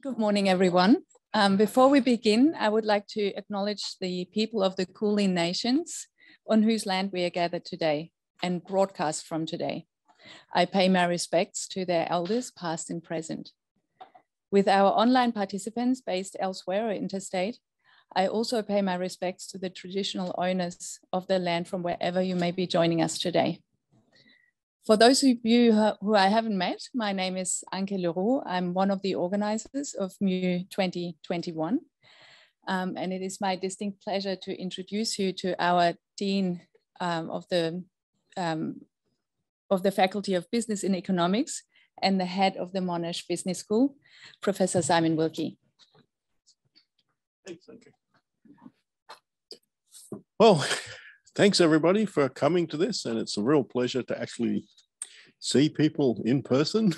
Good morning, everyone. Before we begin, I would like to acknowledge the people of the Kulin Nations on whose land we are gathered today and broadcast from today. I pay my respects to their elders, past and present. With our online participants based elsewhere or interstate, I also pay my respects to the traditional owners of the land from wherever you may be joining us today. For those of you who I haven't met, my name is Anke Leroux. I'm one of the organizers of MU 2021. And it is my distinct pleasure to introduce you to our Dean of the Faculty of Business and Economics and the head of the Monash Business School, Professor Simon Wilkie. Thanks, Anke. Well, thanks everybody for coming to this, and it's a real pleasure to actually see people in person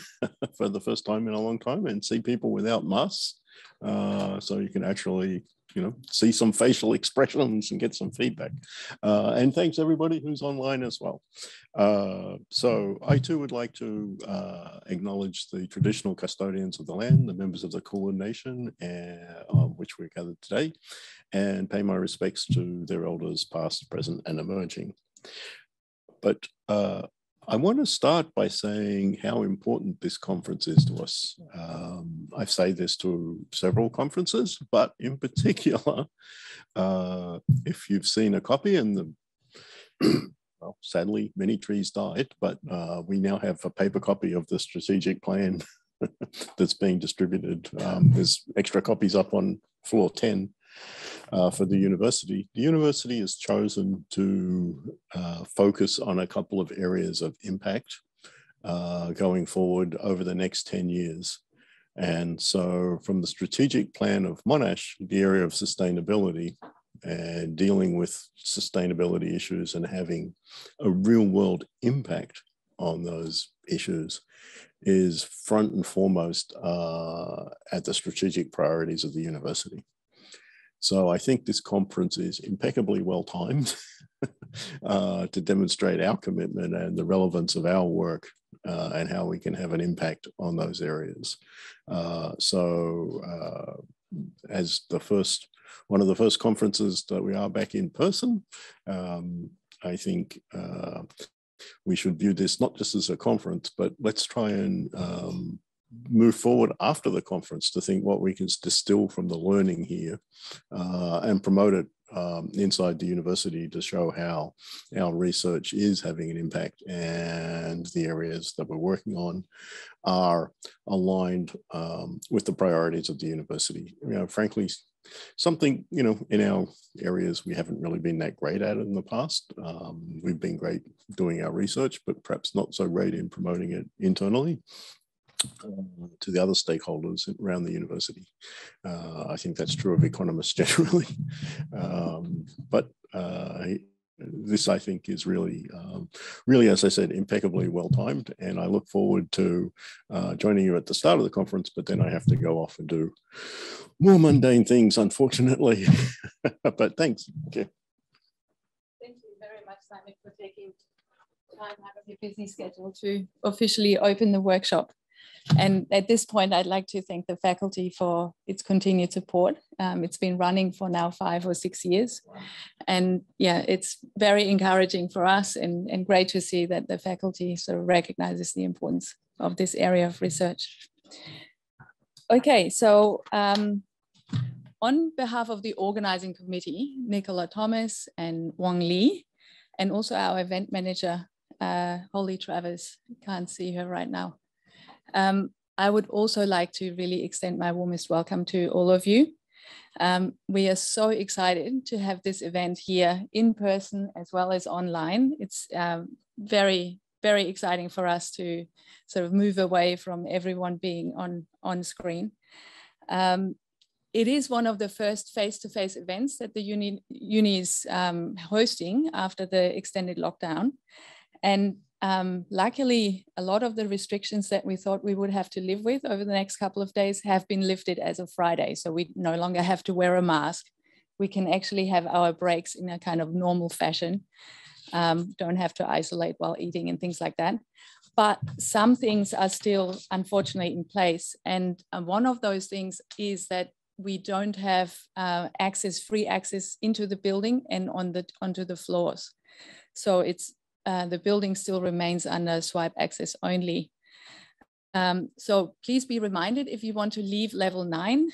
for the first time in a long time and see people without masks. So you can actually, see some facial expressions and get some feedback. And thanks everybody who's online as well. So I too would like to acknowledge the traditional custodians of the land, the members of the Kulin Nation, on which we're gathered today, and pay my respects to their elders, past, present, and emerging. But I want to start by saying how important this conference is to us. I say this to several conferences, but in particular, if you've seen a copy and the, well, sadly, many trees died, but we now have a paper copy of the strategic plan that's being distributed. There's extra copies up on floor 10. For the university. The university has chosen to focus on a couple of areas of impact going forward over the next 10 years. And so from the strategic plan of Monash, the area of sustainability and dealing with sustainability issues and having a real world impact on those issues is front and foremost at the strategic priorities of the university. So I think this conference is impeccably well-timed to demonstrate our commitment and the relevance of our work and how we can have an impact on those areas. As the first, one of the first conferences that we are back in person, I think we should view this not just as a conference, but let's try and move forward after the conference to think what we can distill from the learning here and promote it inside the university to show how our research is having an impact and the areas that we're working on are aligned with the priorities of the university. Frankly, something, in our areas, we haven't really been that great at it in the past. We've been great doing our research, but perhaps not so great in promoting it internally to the other stakeholders around the university. I think that's true of economists generally. This, I think, is really, really, as I said, impeccably well-timed. And I look forward to joining you at the start of the conference, but then I have to go off and do more mundane things, unfortunately. But thanks. Okay. Thank you very much, Simon, for taking time out of your busy schedule to officially open the workshop. And at this point, I'd like to thank the faculty for its continued support. It's been running for now 5 or 6 years. Wow. And yeah, it's very encouraging for us and great to see that the faculty sort of recognizes the importance of this area of research. Okay, so on behalf of the organizing committee, Nicola Thomas and Wong Lee, and also our event manager, Holly Travis, can't see her right now. I would also like to really extend my warmest welcome to all of you. We are so excited to have this event here in person as well as online. It's very, very exciting for us to sort of move away from everyone being on screen. It is one of the first face-to-face events that the uni is hosting after the extended lockdown. And luckily, a lot of the restrictions that we thought we would have to live with over the next couple of days have been lifted as of Friday. So we no longer have to wear a mask. We can actually have our breaks in a kind of normal fashion. Don't have to isolate while eating and things like that. But some things are still, unfortunately, in place. And one of those things is that we don't have free access into the building and onto the floors. So it's the building still remains under swipe access only. So please be reminded, if you want to leave level 9,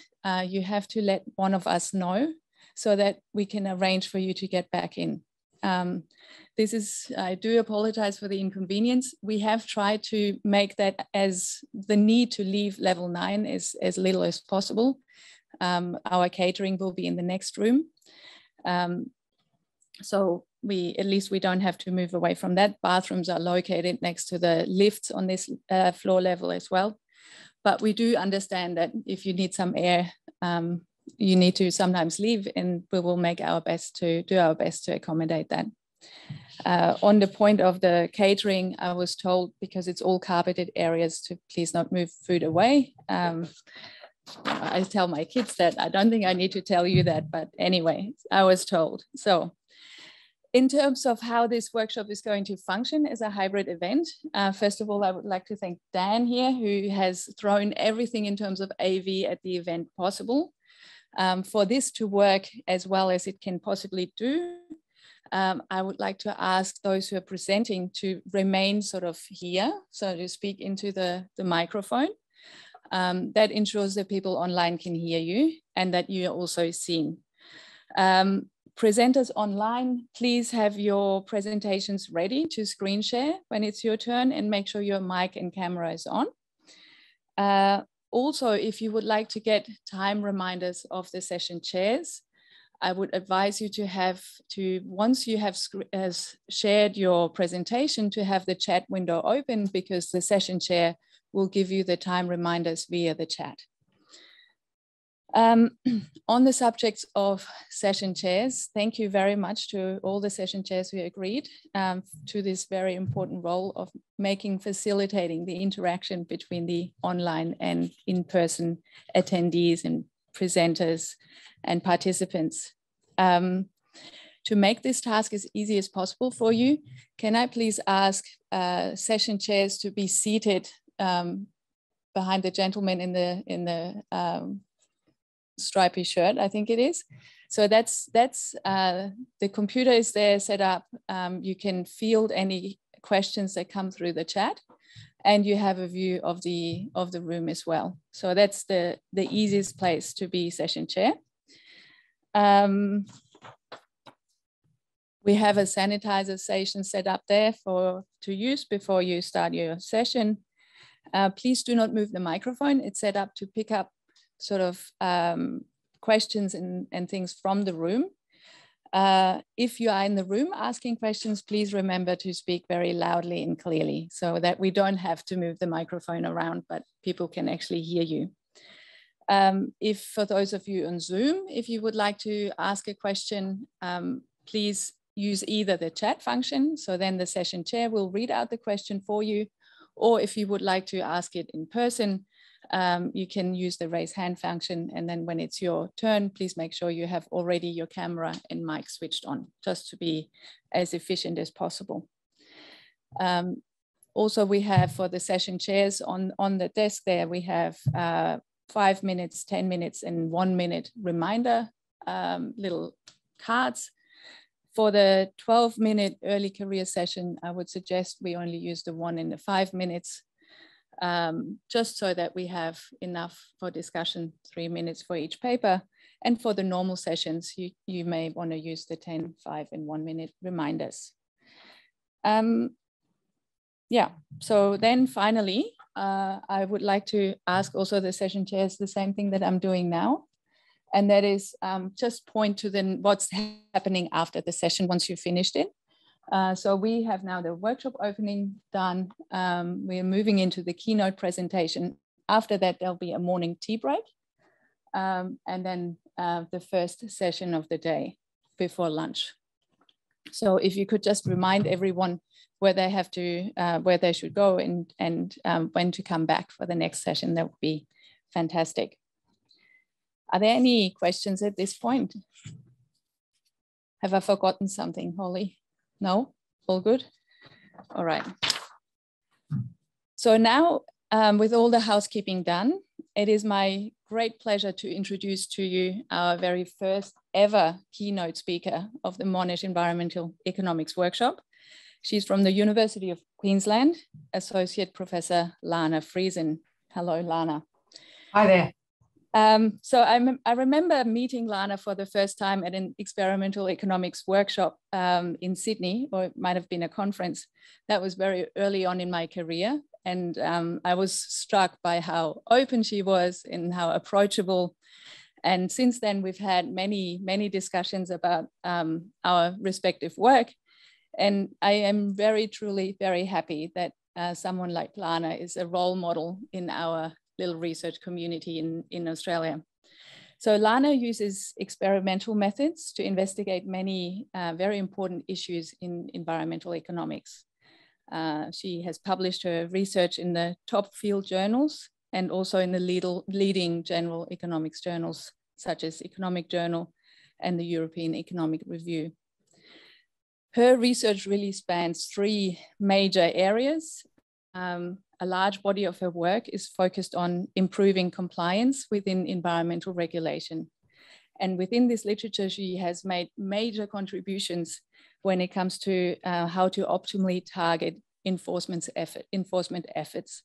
you have to let one of us know so that we can arrange for you to get back in. I do apologize for the inconvenience. We have tried to make that as the need to leave level 9 is as little as possible. Our catering will be in the next room. So at least we don't have to move away from that. Bathrooms are located next to the lifts on this floor level as well. But we do understand that if you need some air, you need to sometimes leave, and we will make our best to do our best to accommodate that. On the point of the catering, I was told, because it's all carpeted areas, to please not move food away. I tell my kids that. I don't think I need to tell you that, but anyway, I was told. So in terms of how this workshop is going to function as a hybrid event, first of all, I would like to thank Dan here, who has thrown everything in terms of AV at the event possible. For this to work as well as it can possibly do, I would like to ask those who are presenting to remain sort of here, so to speak, into the microphone. That ensures that people online can hear you and that you are also seen. Presenters online, please have your presentations ready to screen share when it's your turn, and make sure your mic and camera is on. Also, if you would like to get time reminders of the session chairs, I would advise you once you have shared your presentation, to have the chat window open, because the session chair will give you the time reminders via the chat. On the subjects of session chairs, thank you very much to all the session chairs who agreed to this very important role of facilitating the interaction between the online and in-person attendees and presenters and participants. To make this task as easy as possible for you, can I please ask session chairs to be seated behind the gentleman in the stripy shirt, I think it is. So that's the computer is there set up. You can field any questions that come through the chat, and you have a view of the room as well. So that's the easiest place to be session chair. We have a sanitizer station set up there to use before you start your session. Please do not move the microphone. It's set up to pick up sort of questions and things from the room. If you are in the room asking questions, please remember to speak very loudly and clearly so that we don't have to move the microphone around, but people can actually hear you. For those of you on Zoom, if you would like to ask a question, please use either the chat function, so then the session chair will read out the question for you, or if you would like to ask it in person, you can use the raise hand function, and then when it's your turn, please make sure you have already your camera and mic switched on, just to be as efficient as possible. Also, we have for the session chairs on the desk there, we have 5 minutes, 10 minutes and 1 minute reminder little cards. For the 12-minute early career session, I would suggest we only use the 1 and the 5 minutes, just so that we have enough for discussion, 3 minutes for each paper. And for the normal sessions, you may want to use the 10, 5, and 1 minute reminders. So then finally, I would like to ask also the session chairs the same thing that I'm doing now. And that is just point to what's happening after the session once you've finished it. So we have now the workshop opening done. We're moving into the keynote presentation. After that, there'll be a morning tea break. And then the first session of the day before lunch. So if you could just remind everyone where they have to, where they should go and when to come back for the next session, that would be fantastic. Are there any questions at this point? Have I forgotten something, Holly? No? All good? All right. So now, with all the housekeeping done, it is my great pleasure to introduce to you our very first ever keynote speaker of the Monash Environmental Economics Workshop. She's from the University of Queensland, Associate Professor Lana Friesen. Hello, Lana. Hi there. So I remember meeting Lana for the first time at an experimental economics workshop in Sydney, or it might have been a conference. That was very early on in my career. And I was struck by how open she was and how approachable. And since then, we've had many, many discussions about our respective work. And I am very, truly very happy that someone like Lana is a role model in our little research community in Australia. So Lana uses experimental methods to investigate many very important issues in environmental economics. She has published her research in the top field journals and also in the leading general economics journals, such as Economic Journal and the European Economic Review. Her research really spans three major areas. A large body of her work is focused on improving compliance within environmental regulation. And within this literature, she has made major contributions when it comes to how to optimally target enforcement efforts.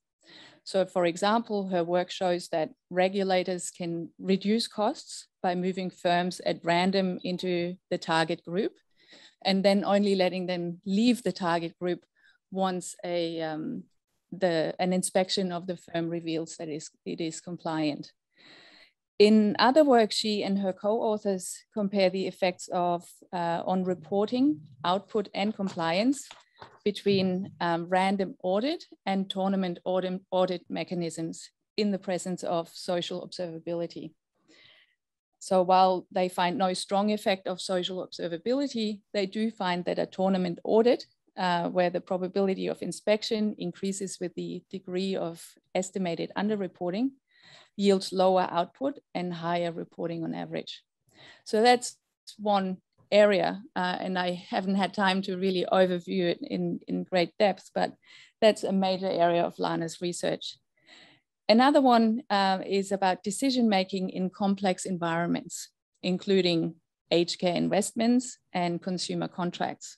So for example, her work shows that regulators can reduce costs by moving firms at random into the target group, and then only letting them leave the target group once an inspection of the firm reveals that it is compliant. In other work, she and her co-authors compare the effects on reporting, output and compliance between random audit and tournament audit mechanisms in the presence of social observability. So while they find no strong effect of social observability, they do find that a tournament audit where the probability of inspection increases with the degree of estimated underreporting yields lower output and higher reporting on average. So that's one area, and I haven't had time to really overview it in great depth, but that's a major area of Lana's research. Another one is about decision-making in complex environments, including aged care investments and consumer contracts.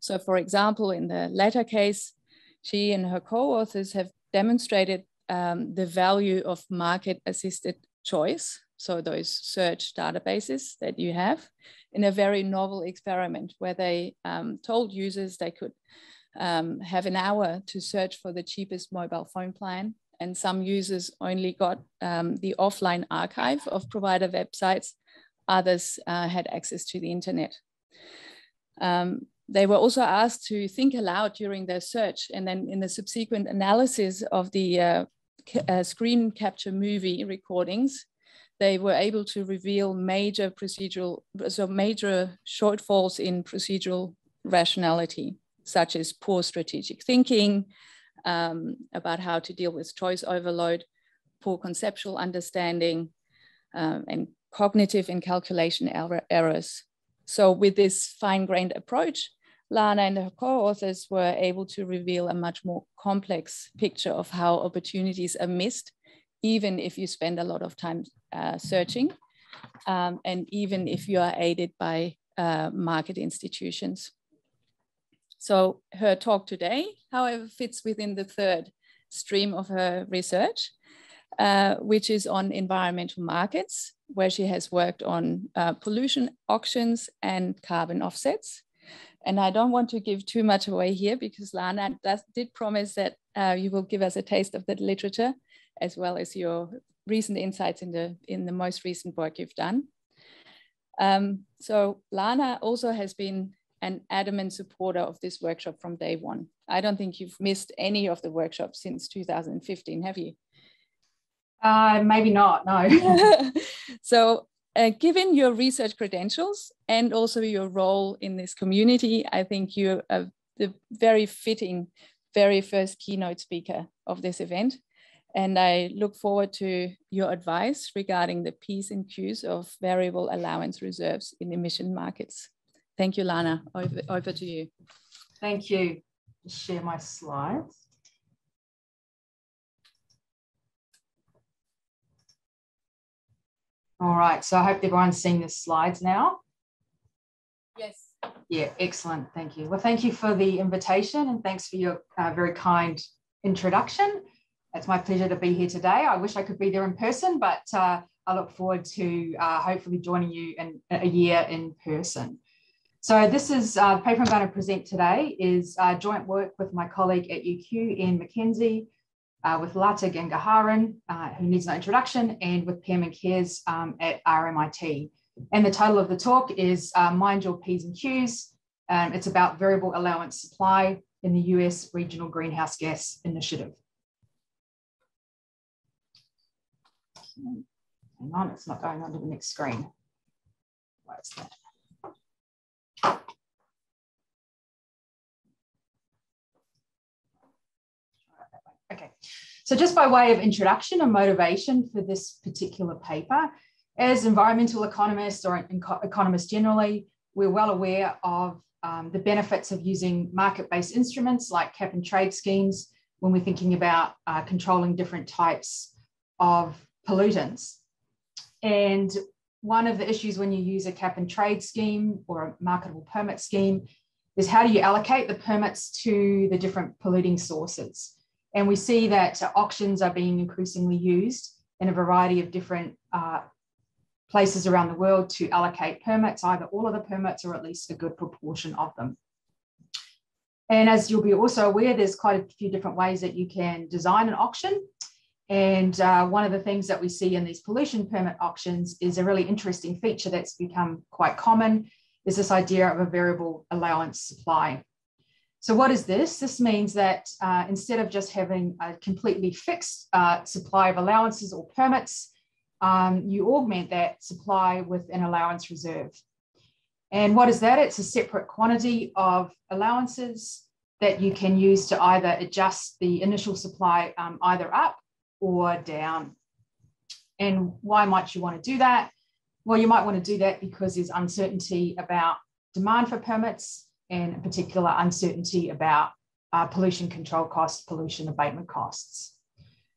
So for example, in the latter case, she and her co-authors have demonstrated the value of market-assisted choice, so those search databases that you have, in a very novel experiment where they told users they could have an hour to search for the cheapest mobile phone plan. And some users only got the offline archive of provider websites. Others had access to the internet. They were also asked to think aloud during their search, and then in the subsequent analysis of the screen capture movie recordings, they were able to reveal major shortfalls in procedural rationality, such as poor strategic thinking about how to deal with choice overload, poor conceptual understanding, and cognitive and calculation errors. So with this fine-grained approach, Lana and her co-authors were able to reveal a much more complex picture of how opportunities are missed, even if you spend a lot of time searching, and even if you are aided by market institutions. So her talk today, however, fits within the third stream of her research, which is on environmental markets, where she has worked on pollution auctions and carbon offsets. And I don't want to give too much away here because Lana did promise that you will give us a taste of that literature, as well as your recent insights in the most recent work you've done. So Lana also has been an adamant supporter of this workshop from day one. I don't think you've missed any of the workshops since 2015, have you? Maybe not, no. So given your research credentials and also your role in this community, I think you are the very fitting, very first keynote speaker of this event. And I look forward to your advice regarding the P's and Q's of variable allowance reserves in emission markets. Thank you, Lana. Over to you. Thank you. Share my slides. All right, so I hope everyone's seen the slides now. Yes. Yeah, excellent, thank you. Well, thank you for the invitation and thanks for your very kind introduction. It's my pleasure to be here today. I wish I could be there in person, but I look forward to hopefully joining you in a year in person. So this is the paper I'm going to present today is joint work with my colleague at UQ, Anne McKenzie, with Lata Gangaharan, who needs no introduction, and with Pam Kears at RMIT. And the title of the talk is Mind Your P's and Q's. It's about variable allowance supply in the US Regional Greenhouse Gas Initiative. Hang on, it's not going onto the next screen. Why is that? Okay, so just by way of introduction and motivation for this particular paper, as environmental economists or economists generally, we're well aware of the benefits of using market-based instruments like cap and trade schemes when we're thinking about controlling different types of pollutants. And one of the issues when you use a cap and trade scheme or a marketable permit scheme is how do you allocate the permits to the different polluting sources? And we see that auctions are being increasingly used in a variety of different places around the world to allocate permits, either all of the permits or at least a good proportion of them. And as you'll be also aware, there's quite a few different ways that you can design an auction. And one of the things that we see in these pollution permit auctions is a really interesting feature that's become quite common is this idea of a variable allowance supply. So what is this? This means that instead of just having a completely fixed supply of allowances or permits, you augment that supply with an allowance reserve. And what is that? It's a separate quantity of allowances that you can use to either adjust the initial supply either up or down. And why might you want to do that? Well, you might want to do that because there's uncertainty about demand for permits, and in particular uncertainty about pollution control costs, pollution abatement costs.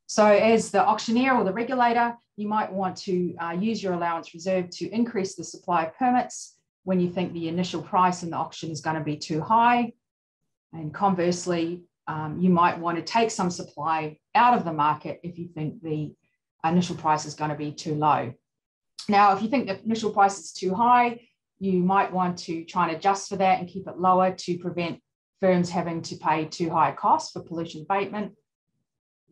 So as the auctioneer or the regulator, you might want to use your allowance reserve to increase the supply of permits when you think the initial price in the auction is going to be too high. And conversely, you might want to take some supply out of the market if you think the initial price is going to be too low. Now, if you think the initial price is too high, you might want to try and adjust for that and keep it lower to prevent firms having to pay too high a cost for pollution abatement.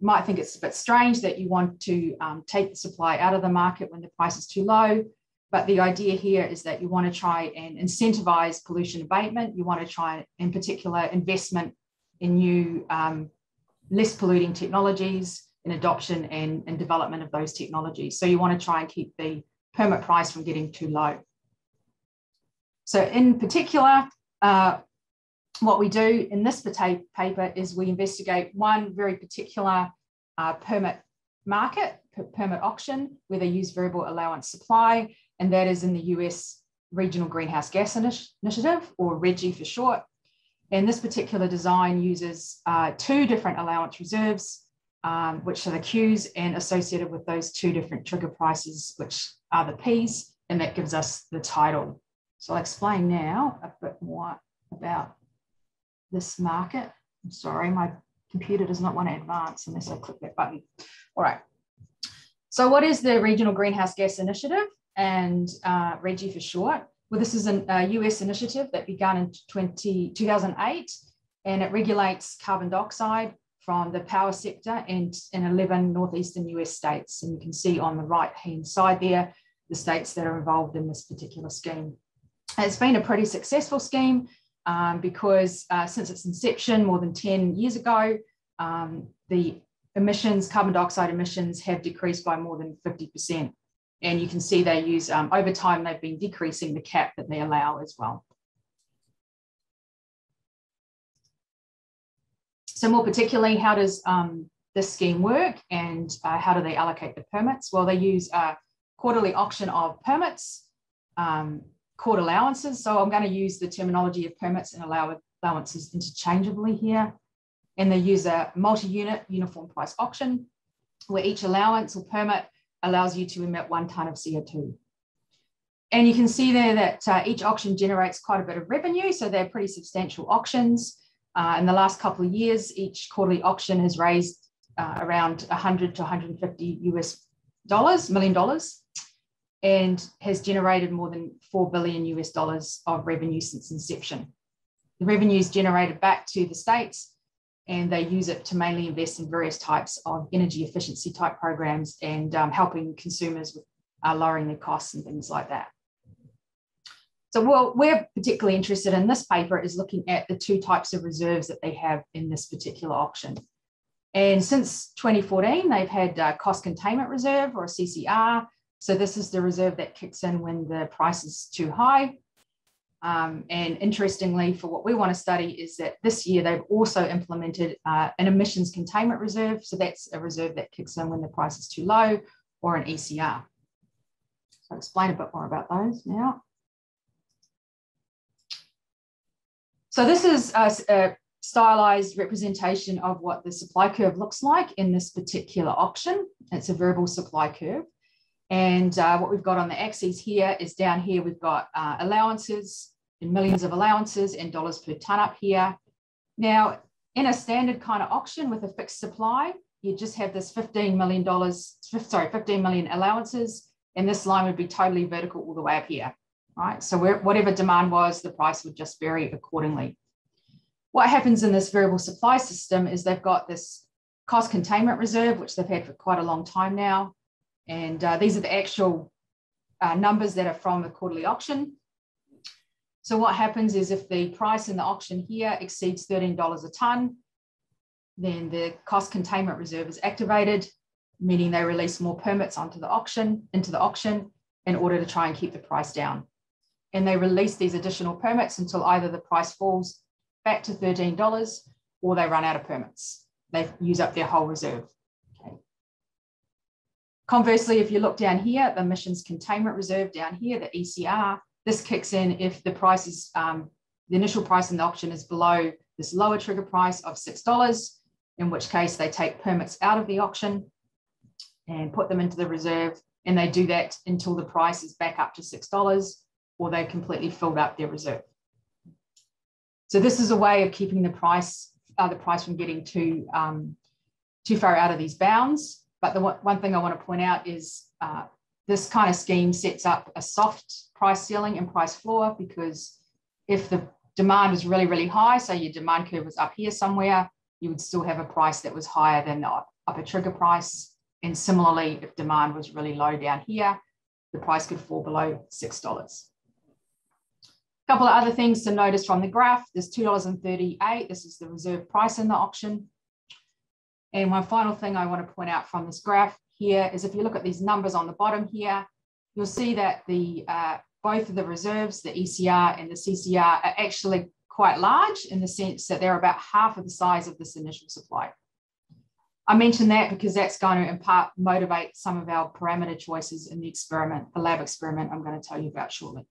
You might think it's a bit strange that you want to take the supply out of the market when the price is too low, but the idea here is that you want to try and incentivize pollution abatement. You want to try, in particular, investment in new, less polluting technologies and adoption and development of those technologies. So you want to try and keep the permit price from getting too low. So in particular, what we do in this paper is we investigate one very particular permit market, permit auction, where they use variable allowance supply, and that is in the US Regional Greenhouse Gas Initiative, or RGGI for short. And this particular design uses two different allowance reserves, which are the Qs, and associated with those two different trigger prices, which are the Ps, and that gives us the title. So I'll explain now a bit more about this market. I'm sorry, my computer does not want to advance unless I click that button. All right. So what is the Regional Greenhouse Gas Initiative, and RGGI for short? Well, this is a US initiative that began in 2008, and it regulates carbon dioxide from the power sector and in 11 northeastern US states. And you can see on the right-hand side there, the states that are involved in this particular scheme. It's been a pretty successful scheme because since its inception more than 10 years ago, the emissions, carbon dioxide emissions, have decreased by more than 50%. And you can see they use, over time, they've been decreasing the cap that they allow as well. So more particularly, how does this scheme work, and how do they allocate the permits? Well, they use a quarterly auction of permits, court allowances. So I'm going to use the terminology of permits and allowances interchangeably here. And they use a multi-unit uniform price auction where each allowance or permit allows you to emit 1 tonne of CO2. And you can see there that each auction generates quite a bit of revenue, so they're pretty substantial auctions. In the last couple of years, each quarterly auction has raised around $100 to $150 million, and has generated more than $4 billion of revenue since inception. The revenue is generated back to the states, and they use it to mainly invest in various types of energy efficiency type programs and helping consumers with lowering their costs and things like that. So what we're particularly interested in this paper is looking at the two types of reserves that they have in this particular auction. And since 2014, they've had a cost containment reserve, or a CCR. So this is the reserve that kicks in when the price is too high. And interestingly, for what we want to study is that this year they've also implemented an emissions containment reserve. So that's a reserve that kicks in when the price is too low, or an ECR. So I'll explain a bit more about those now. So this is a stylized representation of what the supply curve looks like in this particular auction. It's a variable supply curve. And what we've got on the axes here is down here, we've got allowances and millions of allowances and dollars per tonne up here. Now, in a standard kind of auction with a fixed supply, you just have this $15 million allowances. And this line would be totally vertical all the way up here, right? So whatever demand was, the price would just vary accordingly. What happens in this variable supply system is they've got this cost containment reserve, which they've had for quite a long time now. And these are the actual numbers that are from the quarterly auction. So what happens is if the price in the auction here exceeds $13 a tonne, then the cost containment reserve is activated, meaning they release more permits into the auction in order to try and keep the price down. And they release these additional permits until either the price falls back to $13 or they run out of permits. They use up their whole reserve. Okay. Conversely, if you look down here, the emissions containment reserve down here, the ECR, this kicks in if the price is, the initial price in the auction is below this lower trigger price of $6, in which case they take permits out of the auction and put them into the reserve, and they do that until the price is back up to $6 or they've completely filled up their reserve. So this is a way of keeping the price from getting too far out of these bounds. But the one thing I want to point out is this kind of scheme sets up a soft price ceiling and price floor, because if the demand was really, really high, so your demand curve was up here somewhere, you would still have a price that was higher than the upper trigger price. And similarly, if demand was really low down here, the price could fall below $6. A couple of other things to notice from the graph. There's $2.38. This is the reserve price in the auction. And one final thing I want to point out from this graph here is if you look at these numbers on the bottom here, you'll see that the both of the reserves, the ECR and the CCR, are actually quite large in the sense that they're about half of the size of this initial supply. I mention that because that's going to in part motivate some of our parameter choices in the experiment, the lab experiment I'm going to tell you about shortly.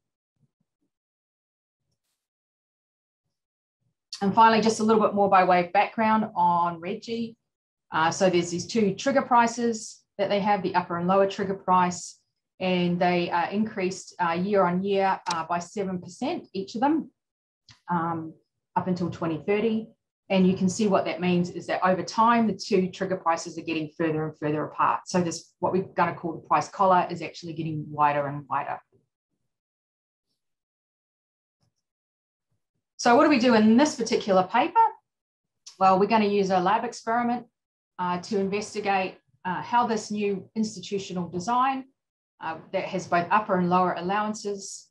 And finally, just a little bit more by way of background on REGI. So there's these two trigger prices that they have, the upper and lower trigger price, and they are increased year on year by 7% each of them up until 2030. And you can see what that means is that over time, the two trigger prices are getting further and further apart. So this, what we're going to call the price collar, is actually getting wider and wider. So what do we do in this particular paper? Well, we're going to use a lab experiment to investigate how this new institutional design that has both upper and lower allowance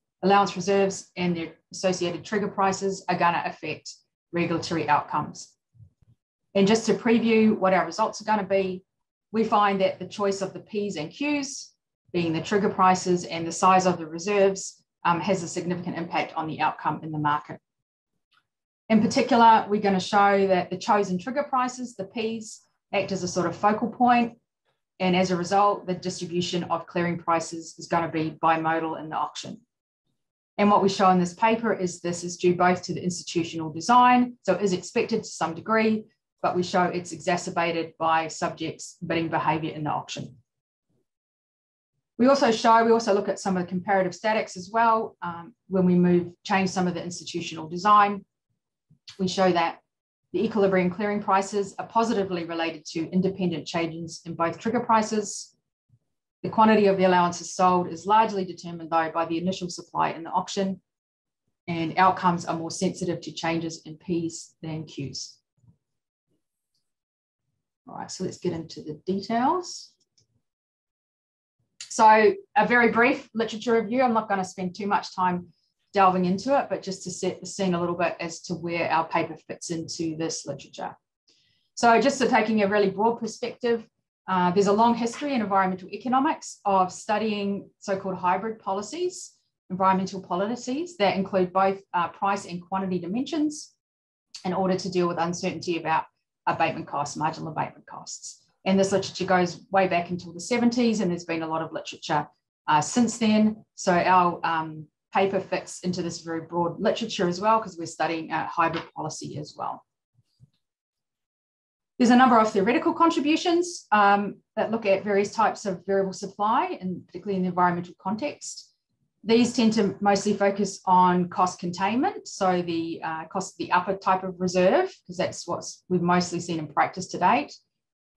reserves and their associated trigger prices are going to affect regulatory outcomes. And just to preview what our results are going to be, we find that the choice of the P's and Q's, being the trigger prices, and the size of the reserves has a significant impact on the outcome in the market. In particular, we're going to show that the chosen trigger prices, the P's, act as a sort of focal point, and as a result, the distribution of clearing prices is going to be bimodal in the auction. And what we show in this paper is this is due both to the institutional design, so it is expected to some degree, but we show it's exacerbated by subjects' bidding behaviour in the auction. We also look at some of the comparative statics as well. When we change some of the institutional design, we show that the equilibrium clearing prices are positively related to independent changes in both trigger prices. The quantity of the allowances sold is largely determined though by the initial supply in the auction, and outcomes are more sensitive to changes in P's than Q's. All right, so let's get into the details. So a very brief literature review. I'm not going to spend too much time delving into it, but just to set the scene a little bit as to where our paper fits into this literature. So just taking a really broad perspective, there's a long history in environmental economics of studying so-called hybrid policies, environmental policies that include both price and quantity dimensions in order to deal with uncertainty about abatement costs, marginal abatement costs. And this literature goes way back until the 70s, and there's been a lot of literature since then. So our paper fits into this very broad literature as well, because we're studying hybrid policy as well. There's a number of theoretical contributions that look at various types of variable supply, and particularly in the environmental context. These tend to mostly focus on cost containment, so the cost of the upper type of reserve, because that's what we've mostly seen in practice to date.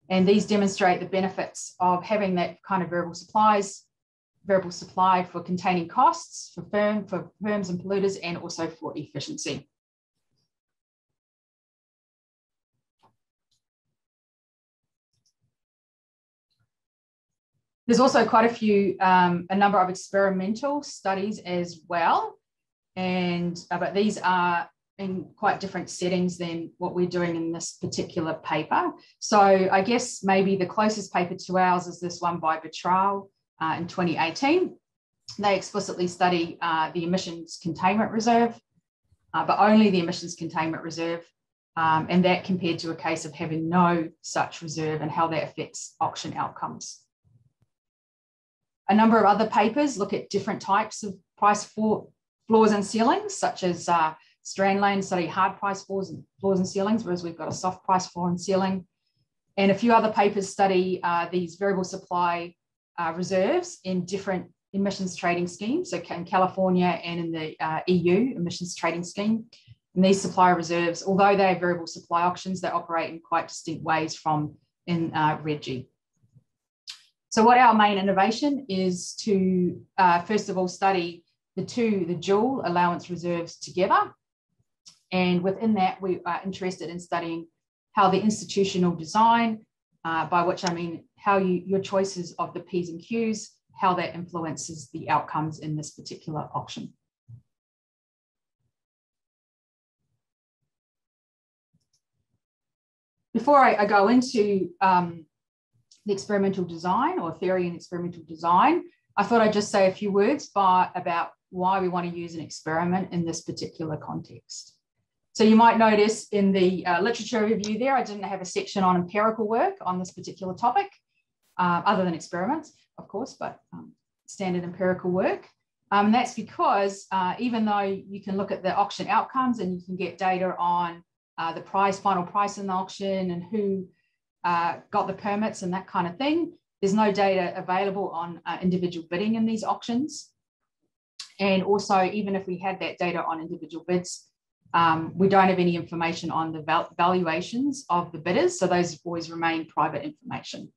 And these demonstrate the benefits of having that kind of variable supply for containing costs for firms and polluters, and also for efficiency. There's also quite a few, a number of experimental studies as well. And, but these are in quite different settings than what we're doing in this particular paper. So I guess maybe the closest paper to ours is this one by Betral in 2018. They explicitly study the emissions containment reserve, but only the emissions containment reserve, and that compared to a case of having no such reserve and how that affects auction outcomes. A number of other papers look at different types of price floors and ceilings, such as Strandlund study hard price floors and ceilings, whereas we've got a soft price floor and ceiling. And a few other papers study these variable supply reserves in different emissions trading schemes, so in California and in the EU emissions trading scheme. And these supply reserves, although they are variable supply auctions, they operate in quite distinct ways from in REGI. So what our main innovation is to, first of all, study the dual allowance reserves together. And within that, we are interested in studying how the institutional design, by which I mean how your choices of the P's and Q's, how that influences the outcomes in this particular auction. Before I go into the experimental design, or theory and experimental design, I thought I'd just say a few words about why we want to use an experiment in this particular context. So you might notice in the literature review there, I didn't have a section on empirical work on this particular topic, other than experiments, of course, but standard empirical work. That's because even though you can look at the auction outcomes and you can get data on the price, final price in the auction, and who got the permits and that kind of thing, there's no data available on individual bidding in these auctions. And also, even if we had that data on individual bids, we don't have any information on the valuations of the bidders. So those always remain private information.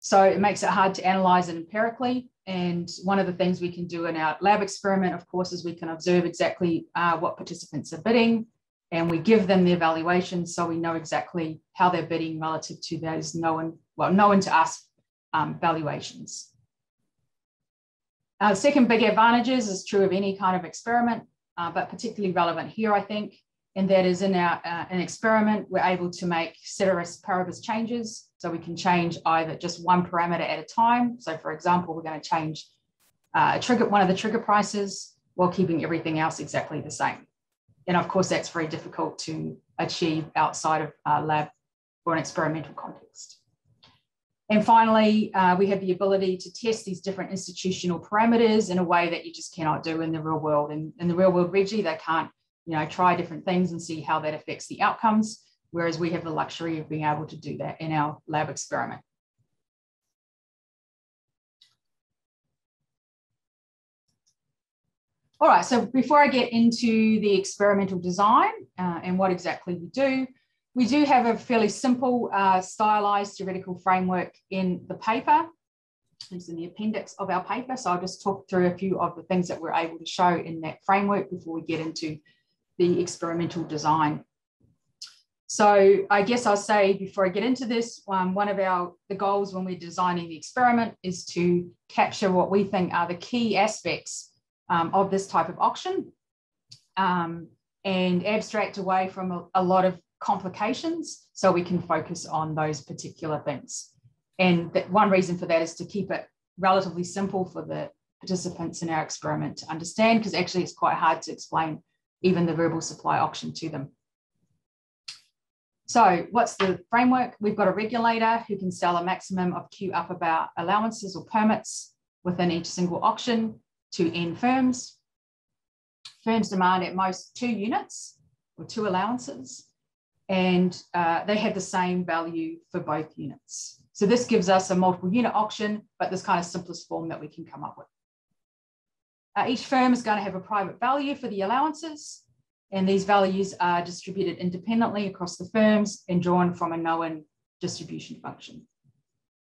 So it makes it hard to analyze it empirically. And one of the things we can do in our lab experiment, of course, is we can observe exactly what participants are bidding, and we give them their valuations so we know exactly how they're bidding relative to those known to us valuations. Our second big advantages is true of any kind of experiment, but particularly relevant here, I think, and that is in an experiment, we're able to make ceteris paribus changes. So we can change either just one parameter at a time. So for example, we're going to change one of the trigger prices while keeping everything else exactly the same. And of course, that's very difficult to achieve outside of a lab or an experimental context. And finally, we have the ability to test these different institutional parameters in a way that you just cannot do in the real world. And in the real world REGI, they can't, try different things and see how that affects the outcomes, whereas we have the luxury of being able to do that in our lab experiment. All right, so before I get into the experimental design and what exactly we do have a fairly simple stylized theoretical framework in the paper. It's in the appendix of our paper, so I'll just talk through a few of the things that we're able to show in that framework before we get into the experimental design. So I guess I'll say before I get into this, one of the goals when we're designing the experiment is to capture what we think are the key aspects of this type of auction and abstract away from a lot of complications so we can focus on those particular things. And that one reason for that is to keep it relatively simple for the participants in our experiment to understand, because actually it's quite hard to explain even the verbal supply auction to them. So what's the framework? We've got a regulator who can sell a maximum of Q up about allowances or permits within each single auction to N firms. Firms demand at most 2 units or 2 allowances, and they have the same value for both units. So this gives us a multiple unit auction, but this kind of simplest form that we can come up with. Each firm is going to have a private value for the allowances, and these values are distributed independently across the firms and drawn from a known distribution function.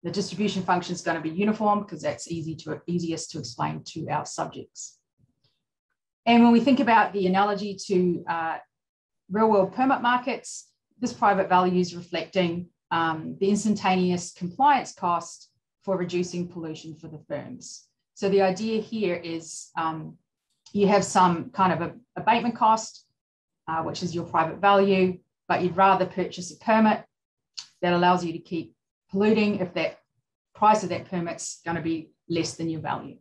The distribution function is going to be uniform because that's easiest to explain to our subjects. And when we think about the analogy to real-world permit markets, this private value is reflecting the instantaneous compliance cost for reducing pollution for the firms. So the idea here is you have some kind of abatement cost, which is your private value, but you'd rather purchase a permit that allows you to keep polluting if that price of that permit's going to be less than your value.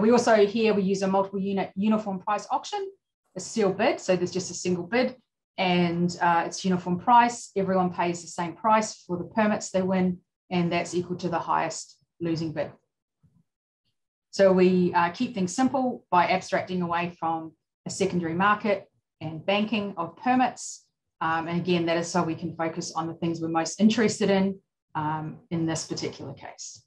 We also here, we use a multiple unit uniform price auction, a sealed bid. So there's just a single bid and it's uniform price. Everyone pays the same price for the permits they win, and that's equal to the highest losing bid. So we keep things simple by abstracting away from a secondary market and banking of permits. And again, that is so we can focus on the things we're most interested in this particular case.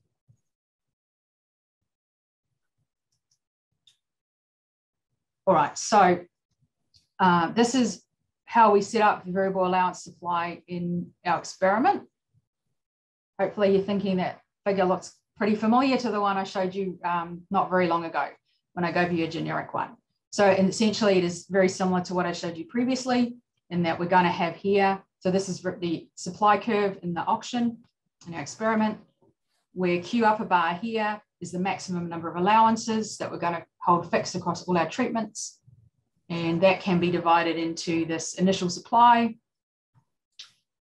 All right, so this is how we set up the variable allowance supply in our experiment. Hopefully you're thinking that figure looks pretty familiar to the one I showed you not very long ago when I gave you a generic one. So and essentially it is very similar to what I showed you previously in that we're going to have here, so this is the supply curve in the auction in our experiment, where Q upper bar here is the maximum number of allowances that we're going to hold fixed across all our treatments. And that can be divided into this initial supply.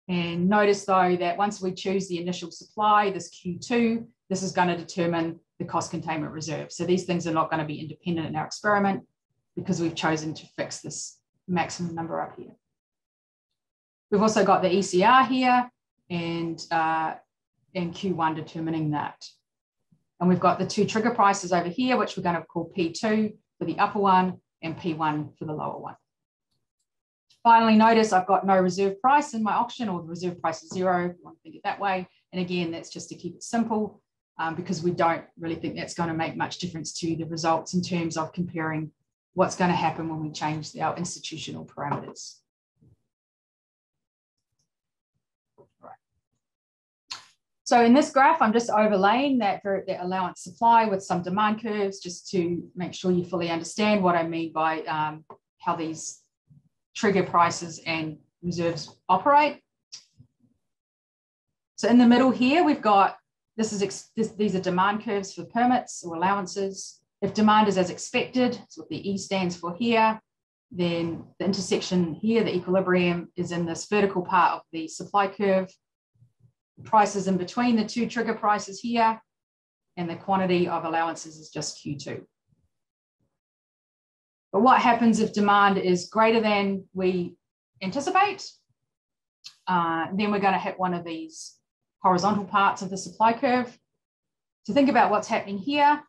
And notice though that once we choose the initial supply, this Q2, this is going to determine the cost containment reserve. So these things are not going to be independent in our experiment because we've chosen to fix this maximum number up here. We've also got the ECR here and Q1 determining that. And we've got the 2 trigger prices over here, which we're going to call P2 for the upper one and P1 for the lower one. Finally, notice I've got no reserve price in my auction, or the reserve price is 0, if you want to think it that way. And again, that's just to keep it simple because we don't really think that's going to make much difference to the results in terms of comparing what's going to happen when we change our institutional parameters. So in this graph, I'm just overlaying that allowance supply with some demand curves just to make sure you fully understand what I mean by how these trigger prices and reserves operate. So in the middle here, we've got, these are demand curves for permits or allowances. If demand is as expected, that's what the E stands for here, then the intersection here, the equilibrium, is in this vertical part of the supply curve. Prices in between the 2 trigger prices here, and the quantity of allowances is just Q2. But what happens if demand is greater than we anticipate? Then we're going to hit one of these horizontal parts of the supply curve. So think about what's happening here.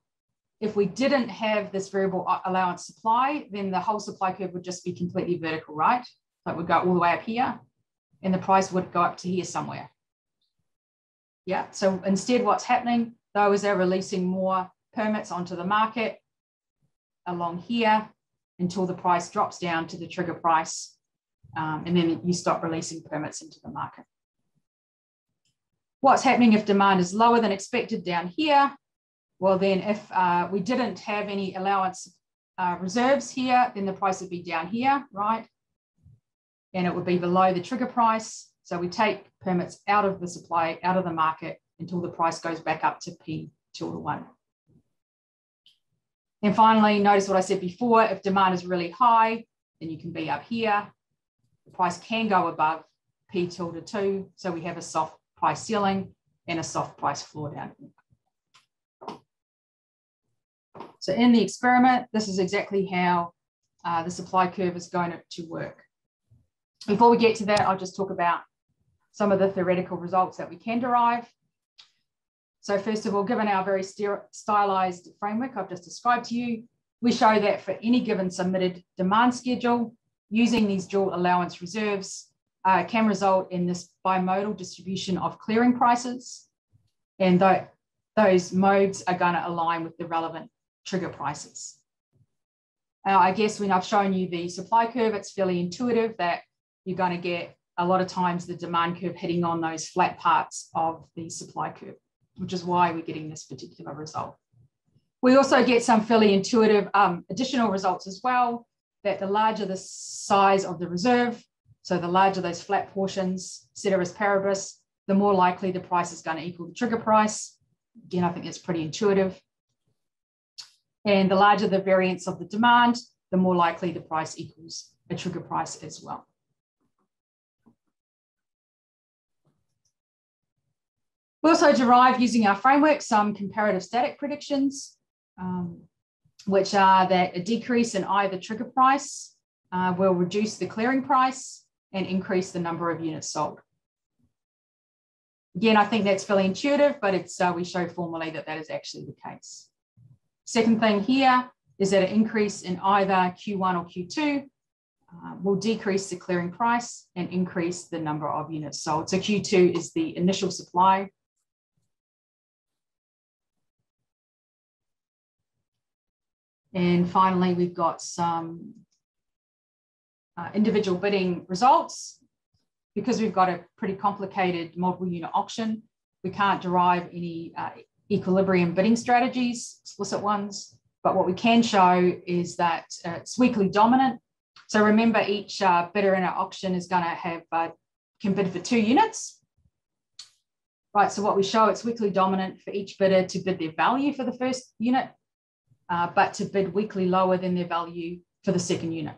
If we didn't have this variable allowance supply, then the whole supply curve would just be completely vertical, right? So it would go all the way up here, and the price would go up to here somewhere. Yeah, so instead what's happening though is they're releasing more permits onto the market along here until the price drops down to the trigger price, and then you stop releasing permits into the market. What's happening if demand is lower than expected down here? Well, then if we didn't have any allowance reserves here, then the price would be down here, right? And it would be below the trigger price. So we take permits out of the supply, out of the market, until the price goes back up to P tilde 1. And finally, notice what I said before, if demand is really high, then you can be up here. The price can go above P tilde 2, so we have a soft price ceiling and a soft price floor down here. So in the experiment, this is exactly how the supply curve is going to work. Before we get to that, I'll just talk about some of the theoretical results that we can derive. So first of all, given our very stylized framework I've just described to you, we show that for any given submitted demand schedule, using these dual allowance reserves can result in this bimodal distribution of clearing prices. And those modes are going to align with the relevant trigger prices. Now, I guess when I've shown you the supply curve, it's fairly intuitive that you're going to get a lot of times the demand curve hitting on those flat parts of the supply curve, which is why we're getting this particular result. We also get some fairly intuitive additional results as well, that the larger the size of the reserve, so the larger those flat portions, ceteris paribus, the more likely the price is going to equal the trigger price. Again, I think it's pretty intuitive. And the larger the variance of the demand, the more likely the price equals a trigger price as well. We also derive, using our framework, some comparative static predictions, which are that a decrease in either trigger price will reduce the clearing price and increase the number of units sold. Again, I think that's fairly intuitive, but it's we show formally that that is actually the case. Second thing here is that an increase in either Q1 or Q2 will decrease the clearing price and increase the number of units sold. So Q2 is the initial supply. And finally, we've got some individual bidding results. Because we've got a pretty complicated multiple unit auction, we can't derive any equilibrium bidding strategies, explicit ones, but what we can show is that it's weakly dominant. So remember, each bidder in our auction is going to have, can bid for 2 units. Right, so what we show, it's weakly dominant for each bidder to bid their value for the first unit, but to bid weakly lower than their value for the second unit.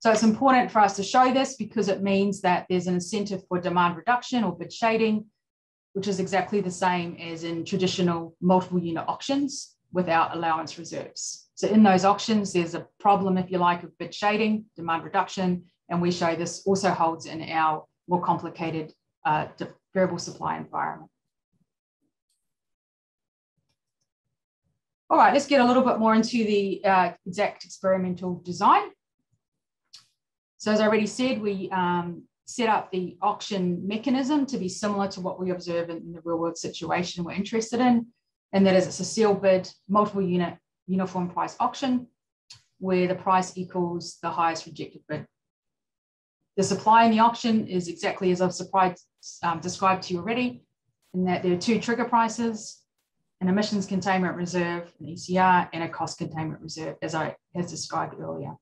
So it's important for us to show this because it means that there's an incentive for demand reduction or bid shading, which is exactly the same as in traditional multiple unit auctions without allowance reserves. So in those auctions, there's a problem, if you like, of bid shading, demand reduction, and we show this also holds in our more complicated variable supply environment. All right, let's get a little bit more into the exact experimental design. So as I already said, we set up the auction mechanism to be similar to what we observe in the real world situation we're interested in. And that is, it's a seal bid, multiple unit, uniform price auction, where the price equals the highest rejected bid. The supply in the auction is exactly as I've described to you already, in that there are 2 trigger prices, an emissions containment reserve, an ECR, and a cost containment reserve, as I described earlier.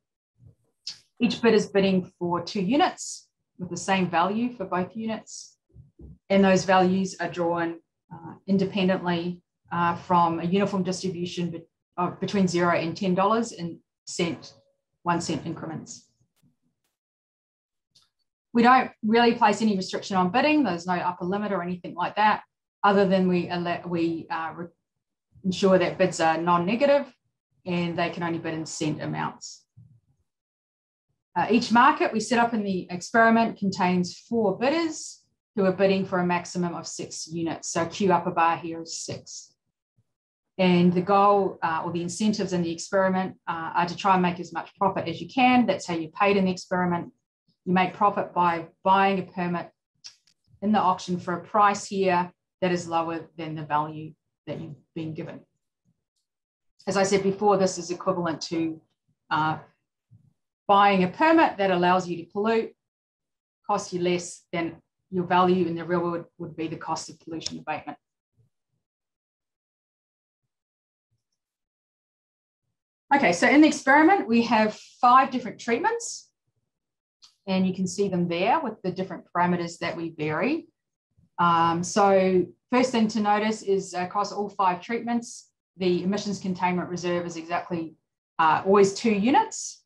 Each bid is bidding for 2 units with the same value for both units. And those values are drawn independently from a uniform distribution of between $0 and $10 in 1 cent increments. We don't really place any restriction on bidding. There's no upper limit or anything like that, other than we ensure that bids are non-negative and they can only bid in cent amounts. Each market we set up in the experiment contains 4 bidders who are bidding for a maximum of 6 units. So Q upper bar here is 6. And the goal or the incentives in the experiment are to try and make as much profit as you can. That's how you're paid in the experiment. You make profit by buying a permit in the auction for a price here that is lower than the value that you've been given. As I said before, this is equivalent to buying a permit that allows you to pollute, costs you less than your value in the real world would be the cost of pollution abatement. Okay, so in the experiment, we have 5 different treatments, and you can see them there with the different parameters that we vary. So first thing to notice is across all 5 treatments, the emissions containment reserve is exactly always 2 units,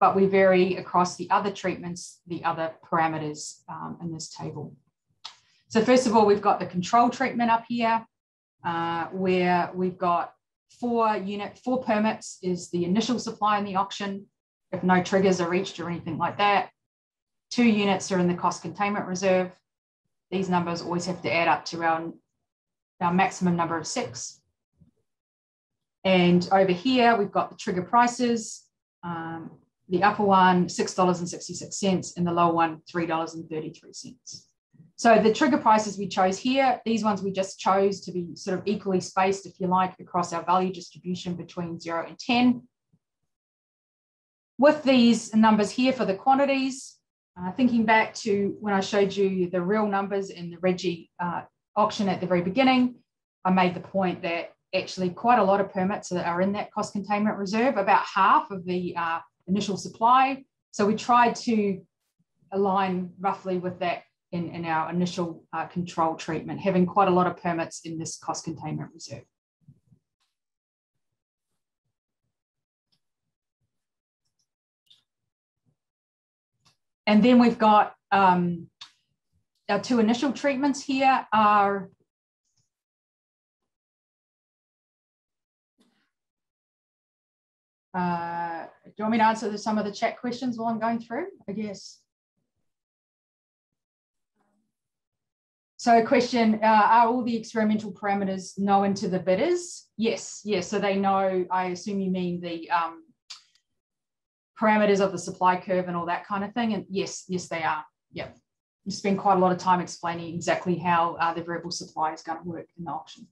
but we vary across the other treatments, the other parameters in this table. So first of all, we've got the control treatment up here, where we've got 4 permits is the initial supply in the auction, if no triggers are reached or anything like that. 2 units are in the cost containment reserve. These numbers always have to add up to our maximum number of 6. And over here, we've got the trigger prices. The upper one, $6.66, and the lower one, $3.33. So the trigger prices we chose here, these ones we just chose to be sort of equally spaced, if you like, across our value distribution between 0 and 10. With these numbers here for the quantities, thinking back to when I showed you the real numbers in the Reggie auction at the very beginning, I made the point that actually quite a lot of permits that are in that cost containment reserve, about half of the initial supply. So we tried to align roughly with that in our initial control treatment, having quite a lot of permits in this cost containment reserve. And then we've got our 2 initial treatments here are do you want me to answer some of the chat questions while I'm going through, I guess? So question, are all the experimental parameters known to the bidders? Yes, yes. So they know, I assume you mean the parameters of the supply curve and all that kind of thing. And yes, yes, they are. Yeah. You spend quite a lot of time explaining exactly how the variable supply is going to work in the auction.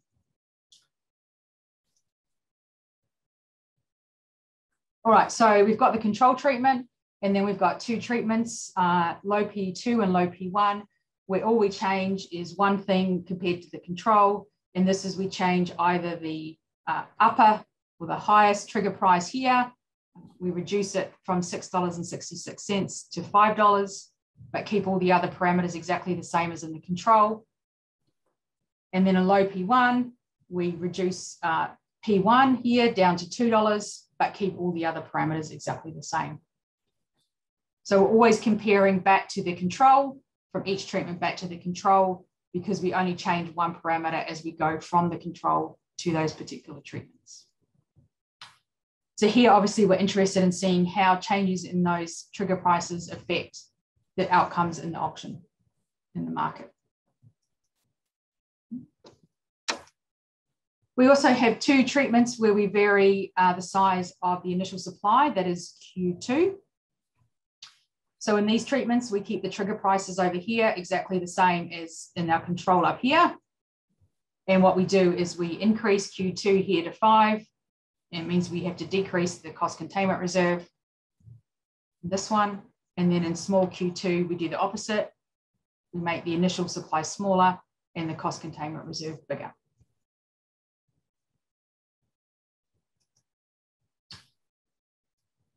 All right, so we've got the control treatment, and then we've got 2 treatments, low P2 and low P1. Where all we change is one thing compared to the control, and this is we change either the upper or the highest trigger price here. We reduce it from $6.66 to $5, but keep all the other parameters exactly the same as in the control. And then in low P1, we reduce P1 here down to $2, but keep all the other parameters exactly the same. So we're always comparing back to the control, from each treatment back to the control, because we only change one parameter as we go from the control to those particular treatments. So here, obviously, we're interested in seeing how changes in those trigger prices affect the outcomes in the auction, in the market. We also have 2 treatments where we vary the size of the initial supply, that is Q2. So in these treatments, we keep the trigger prices over here exactly the same as in our control up here. And what we do is we increase Q2 here to 5. It means we have to decrease the cost containment reserve, this one. And then in small Q2, we do the opposite. We make the initial supply smaller and the cost containment reserve bigger.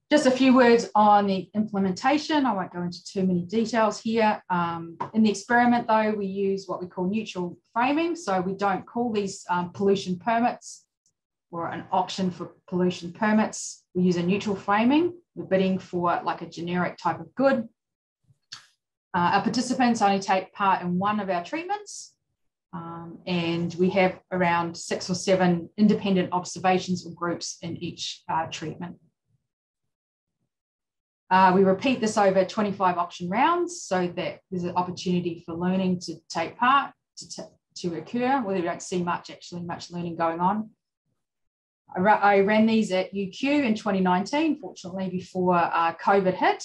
Just a few words on the implementation. I won't go into too many details here. In the experiment, though, we use what we call neutral framing. So we don't call these pollution permits or an auction for pollution permits. We use a neutral framing. We're bidding for like a generic type of good. Our participants only take part in one of our treatments. And we have around 6 or 7 independent observations or groups in each treatment. We repeat this over 25 auction rounds so that there's an opportunity for learning to take part, to occur, whether we don't see much, actually much learning going on. I ran these at UQ in 2019, fortunately before COVID hit.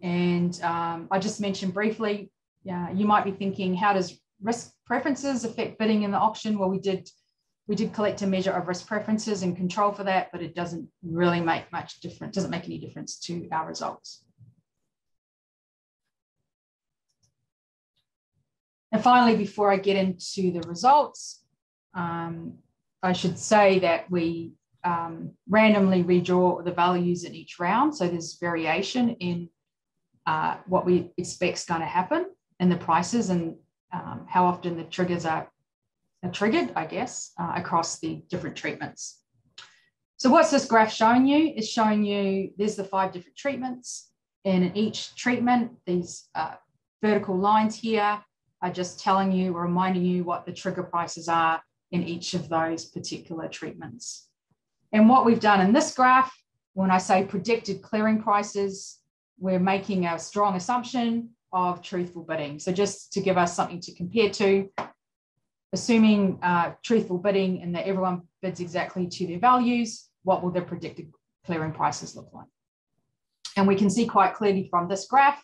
And I just mentioned briefly, Yeah, you might be thinking, how does risk preferences affect bidding in the auction? Well, we did collect a measure of risk preferences and control for that, but it doesn't really make much difference, doesn't make any difference to our results. And finally, before I get into the results, I should say that we randomly redraw the values in each round. So there's variation in what we expect is going to happen in the prices and how often the triggers are triggered, I guess, across the different treatments. So what's this graph showing you? It's showing you there's the 5 different treatments, and in each treatment, these vertical lines here are just telling you or reminding you what the trigger prices are in each of those particular treatments. And what we've done in this graph, when I say predicted clearing prices, we're making a strong assumption of truthful bidding. So just to give us something to compare to, assuming truthful bidding and that everyone bids exactly to their values, what will the predicted clearing prices look like? And we can see quite clearly from this graph,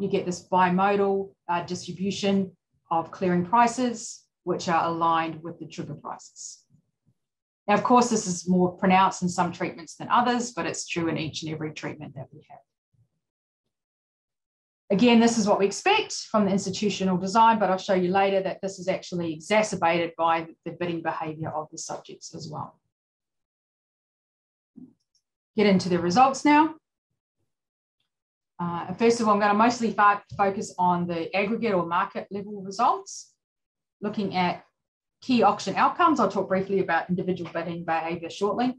you get this bimodal distribution of clearing prices, which are aligned with the trigger prices. Now, of course, this is more pronounced in some treatments than others, but it's true in each and every treatment that we have. Again, this is what we expect from the institutional design, but I'll show you later that this is actually exacerbated by the bidding behaviour of the subjects as well. Get into the results now. First of all, I'm going to mostly focus on the aggregate or market level results, looking at key auction outcomes. I'll talk briefly about individual bidding behaviour shortly.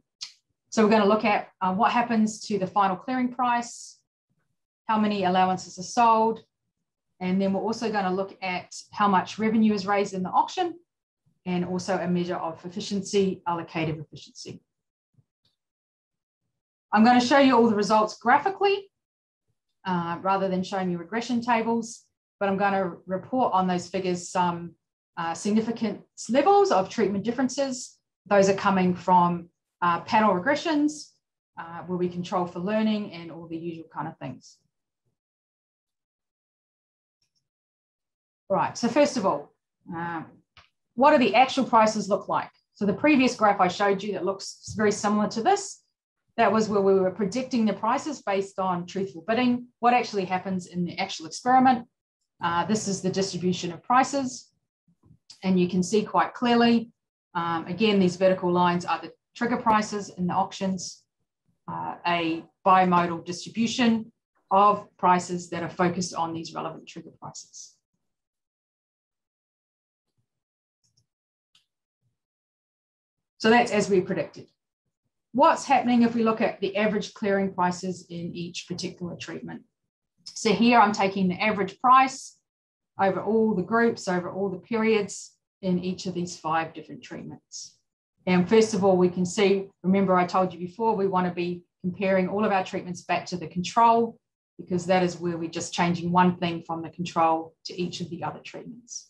So we're going to look at what happens to the final clearing price, how many allowances are sold, and then we're also going to look at how much revenue is raised in the auction, and also a measure of efficiency, allocative efficiency. I'm going to show you all the results graphically, rather than showing you regression tables, but I'm going to report on those figures some significant levels of treatment differences. Those are coming from panel regressions, where we control for learning and all the usual kind of things. Right, so first of all, what do the actual prices look like? So the previous graph I showed you that looks very similar to this, that was where we were predicting the prices based on truthful bidding, what actually happens in the actual experiment. This is the distribution of prices. And you can see quite clearly, again, these vertical lines are the trigger prices in the auctions, a bimodal distribution of prices that are focused on these relevant trigger prices. So that's as we predicted. What's happening if we look at the average clearing prices in each particular treatment? So here I'm taking the average price over all the groups, over all the periods in each of these 5 different treatments. And first of all, we can see, remember I told you before, we want to be comparing all of our treatments back to the control, because that is where we're just changing one thing from the control to each of the other treatments.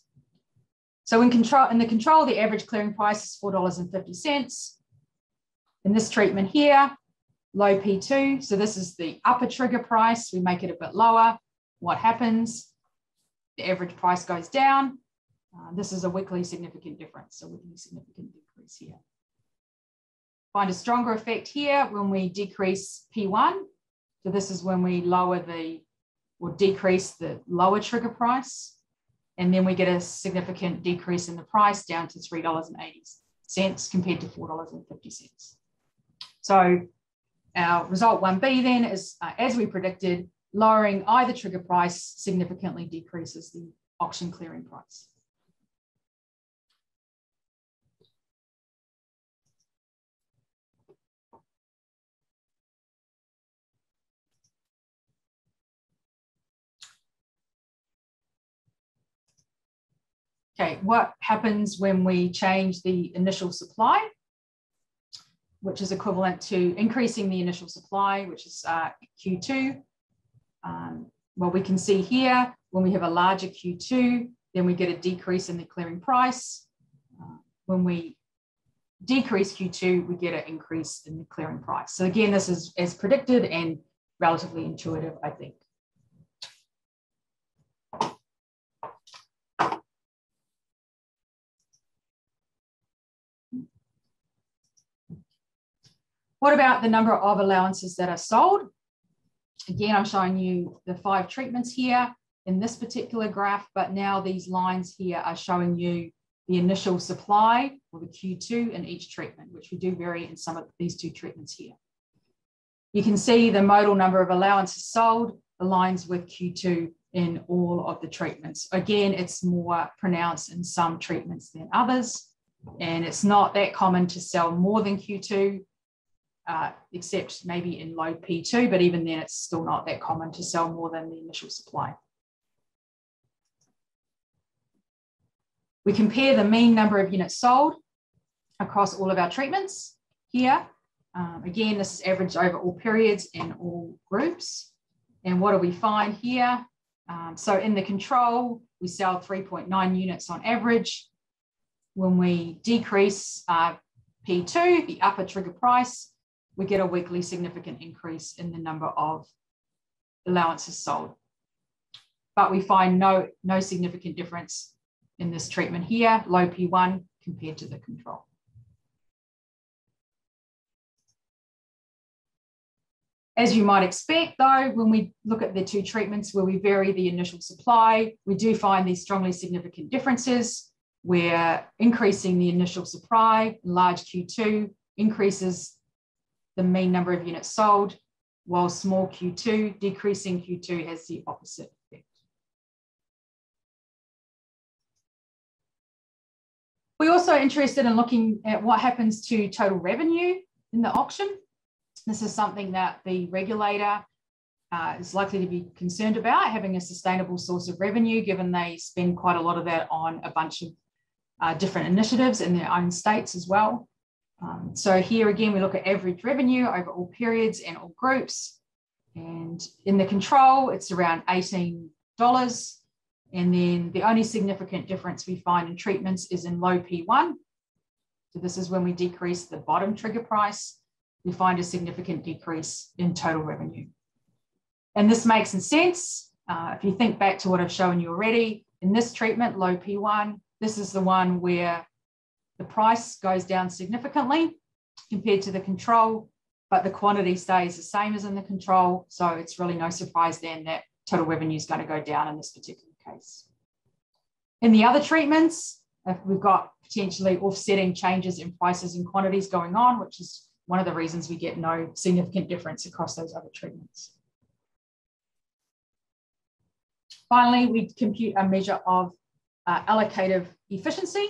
So in the control, the average clearing price is $4.50. In this treatment here, low P2, so this is the upper trigger price. We make it a bit lower. What happens? The average price goes down. This is a weekly significant difference, so weekly significant decrease here. Find a stronger effect here when we decrease P1. So this is when we lower the, or decrease the lower trigger price. And then we get a significant decrease in the price down to $3.80 compared to $4.50. So our result 1B then is, as we predicted, lowering either trigger price significantly decreases the auction clearing price. Okay, what happens when we change the initial supply, which is equivalent to increasing the initial supply, which is Q2. Well, we can see here, when we have a larger Q2, then we get a decrease in the clearing price. When we decrease Q2, we get an increase in the clearing price. So again, this is as predicted and relatively intuitive, I think. What about the number of allowances that are sold? Again, I'm showing you the 5 treatments here in this particular graph, but now these lines here are showing you the initial supply or the Q2 in each treatment, which we do vary in some of these 2 treatments here. You can see the modal number of allowances sold aligns with Q2 in all of the treatments. Again, it's more pronounced in some treatments than others, and it's not that common to sell more than Q2, except maybe in low P2, but even then it's still not that common to sell more than the initial supply. We compare the mean number of units sold across all of our treatments here. Again, this is averaged over all periods and all groups. And what do we find here? So in the control, we sell 3.9 units on average. When we decrease P2, the upper trigger price, we get a weekly significant increase in the number of allowances sold. But we find no significant difference in this treatment here, low P1 compared to the control. As you might expect though, when we look at the 2 treatments where we vary the initial supply, we do find these strongly significant differences where increasing the initial supply, large Q2, increases the mean number of units sold, while small Q2, decreasing Q2, has the opposite effect. We're also interested in looking at what happens to total revenue in the auction. This is something that the regulator is likely to be concerned about, having a sustainable source of revenue, given they spend quite a lot of that on a bunch of different initiatives in their own states as well. So here again, we look at average revenue over all periods and all groups. And in the control, it's around $18. And then the only significant difference we find in treatments is in low P1. So this is when we decrease the bottom trigger price. We find a significant decrease in total revenue. And this makes some sense. If you think back to what I've shown you already, in this treatment, low P1, this is the one where the price goes down significantly compared to the control, but the quantity stays the same as in the control. So it's really no surprise then that total revenue is going to go down in this particular case. In the other treatments, we've got potentially offsetting changes in prices and quantities going on, which is one of the reasons we get no significant difference across those other treatments. Finally, we compute a measure of allocative efficiency.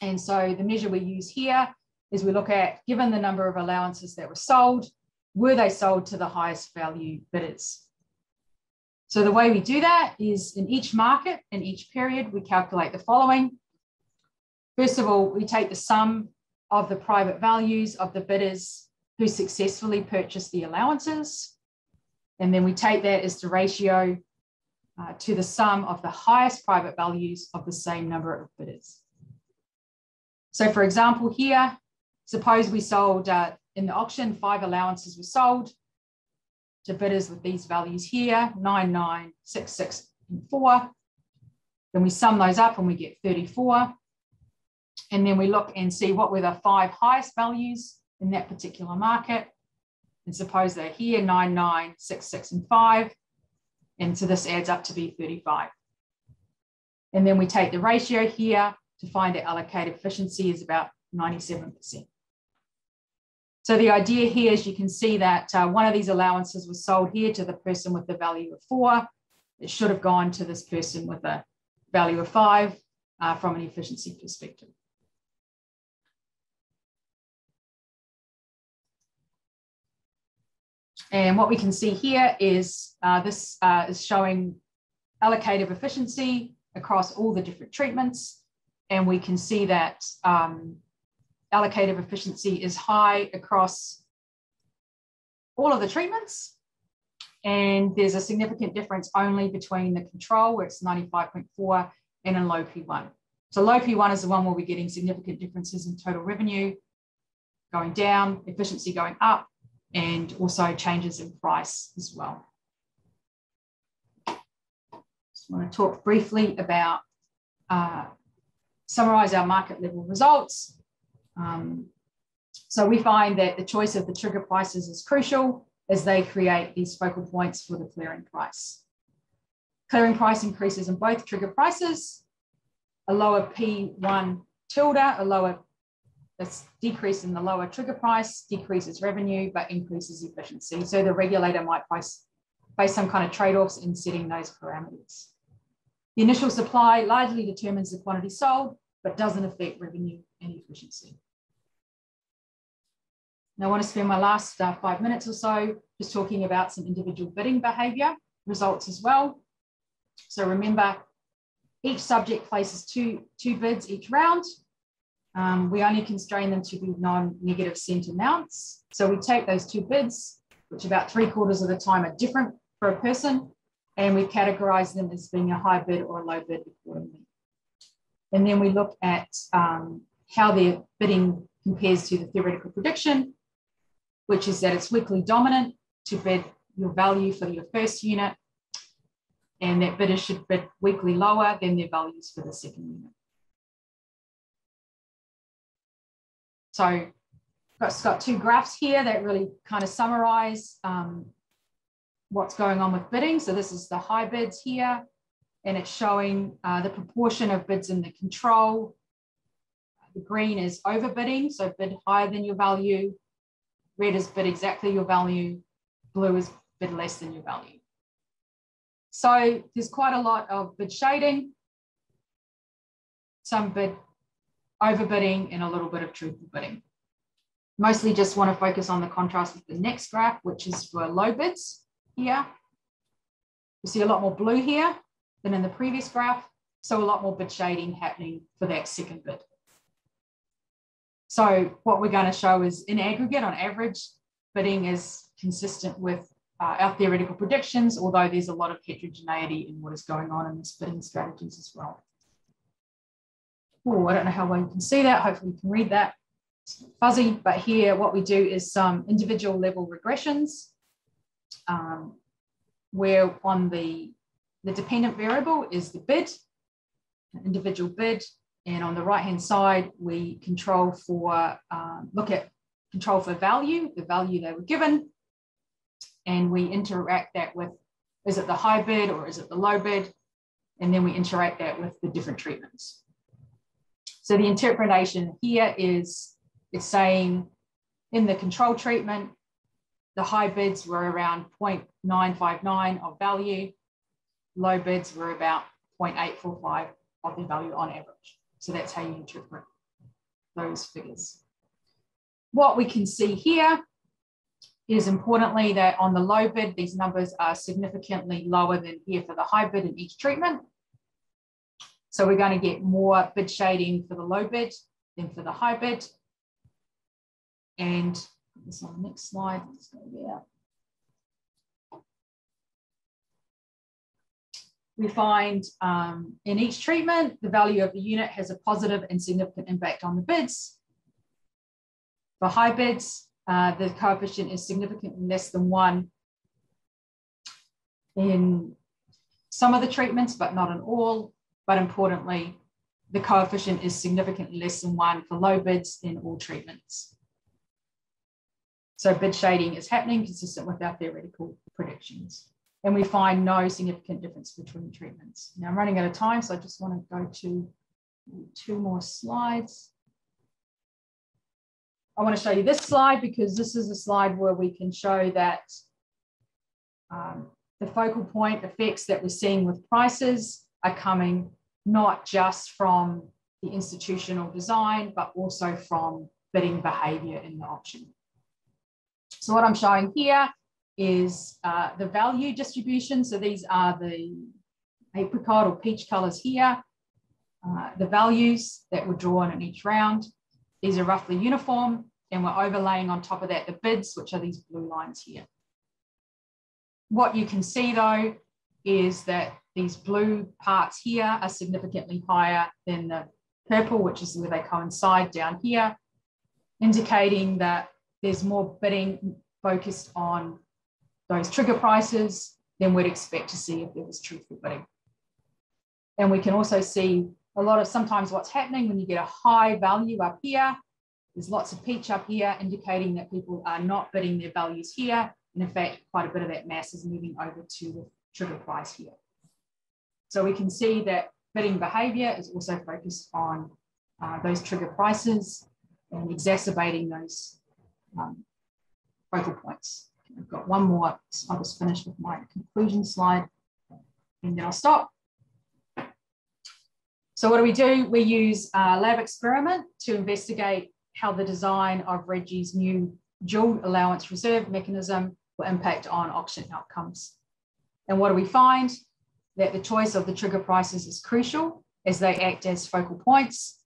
And so the measure we use here is we look at, given the number of allowances that were they sold to the highest value bidders? So the way we do that is in each market, in each period, we calculate the following. First of all, we take the sum of the private values of the bidders who successfully purchased the allowances. And then we take that as the ratio to the sum of the highest private values of the same number of bidders. So for example here, suppose we sold, in the auction, 5 allowances were sold to bidders with these values here, 9, 9, 6, 6, and 4. Then we sum those up and we get 34. And then we look and see what were the 5 highest values in that particular market. And suppose they're here, 9, 9, 6, 6, and 5. And so this adds up to be 35. And then we take the ratio here to find that allocated efficiency is about 97%. So the idea here is you can see that one of these allowances was sold here to the person with the value of 4. It should have gone to this person with a value of 5 from an efficiency perspective. And what we can see here is this is showing allocative efficiency across all the different treatments. And we can see that allocative efficiency is high across all of the treatments. And there's a significant difference only between the control, where it's 95.4, and in low P1. So low P1 is the one where we're getting significant differences in total revenue going down, efficiency going up, and also changes in price as well. Just want to talk briefly about, summarize our market level results. So we find that the choice of the trigger prices is crucial as they create these focal points for the clearing price. Clearing price increases in both trigger prices, a lower P1 tilde, this decrease in the lower trigger price decreases revenue, but increases efficiency. So the regulator might face some kind of trade-offs in setting those parameters. The initial supply largely determines the quantity sold, but doesn't affect revenue and efficiency. Now, I want to spend my last 5 minutes or so just talking about some individual bidding behaviour results as well. So remember, each subject places two bids each round. We only constrain them to be non-negative cent amounts. So we take those two bids, which about 3/4 of the time are different for a person, and we categorise them as being a high bid or a low bid accordingly. And then we look at how their bidding compares to the theoretical prediction, which is that it's weakly dominant to bid your value for your first unit, and that bidders should bid weakly lower than their values for the second unit. So I've got two graphs here that really kind of summarize what's going on with bidding. So this is the high bids here, and it's showing the proportion of bids in the control. The green is overbidding, so bid higher than your value. Red is bid exactly your value. Blue is bid less than your value. So there's quite a lot of bid shading, some bid overbidding, and a little bit of truthful bidding. Mostly just want to focus on the contrast with the next graph, which is for low bids here. You see a lot more blue here than in the previous graph, so a lot more bid shading happening for that second bid. So what we're going to show is, in aggregate, on average, bidding is consistent with our theoretical predictions, although there's a lot of heterogeneity in what is going on in these bidding strategies as well. Oh, I don't know how well you can see that. Hopefully you can read that. It's fuzzy, but here what we do is some individual level regressions where on the dependent variable is the bid, an individual bid, and on the right-hand side, we look at control for value, the value they were given, and we interact that with, is it the high bid or is it the low bid? And then we interact that with the different treatments. So the interpretation here is, it's saying in the control treatment, the high bids were around 0.959 of value, low bids were about 0.845 of the value on average. So that's how you interpret those figures. What we can see here is, importantly, that on the low bid, these numbers are significantly lower than here for the high bid in each treatment. So we're going to get more bid shading for the low bid than for the high bid. And this on the next slide, let's go there. We find in each treatment, the value of the unit has a positive and significant impact on the bids. For high bids, the coefficient is significantly less than 1 in some of the treatments, but not in all. But importantly, the coefficient is significantly less than 1 for low bids in all treatments. So bid shading is happening consistent with our theoretical predictions. And we find no significant difference between treatments. Now I'm running out of time, so I just want to go to 2 more slides. I want to show you this slide because this is a slide where we can show that the focal point effects that we're seeing with prices are coming not just from the institutional design, but also from bidding behaviour in the auction. So what I'm showing here is the value distribution. So these are the apricot or peach colours here, the values that were drawn in each round. These are roughly uniform, and we're overlaying on top of that the bids, which are these blue lines here. What you can see, though, is that these blue parts here are significantly higher than the purple, which is where they coincide down here, indicating that there's more bidding focused on those trigger prices than we'd expect to see if there was truthful bidding. And we can also see a lot of sometimes what's happening when you get a high value up here, There's lots of peach up here indicating that people are not bidding their values here. And in fact, quite a bit of that mass is moving over to the trigger price here. So we can see that bidding behavior is also focused on those trigger prices and exacerbating those focal points. I've got one more. I'll just finish with my conclusion slide and then I'll stop. So what do? We use a lab experiment to investigate how the design of RGGI's new dual allowance reserve mechanism will impact on auction outcomes. And what do we find? That the choice of the trigger prices is crucial as they act as focal points.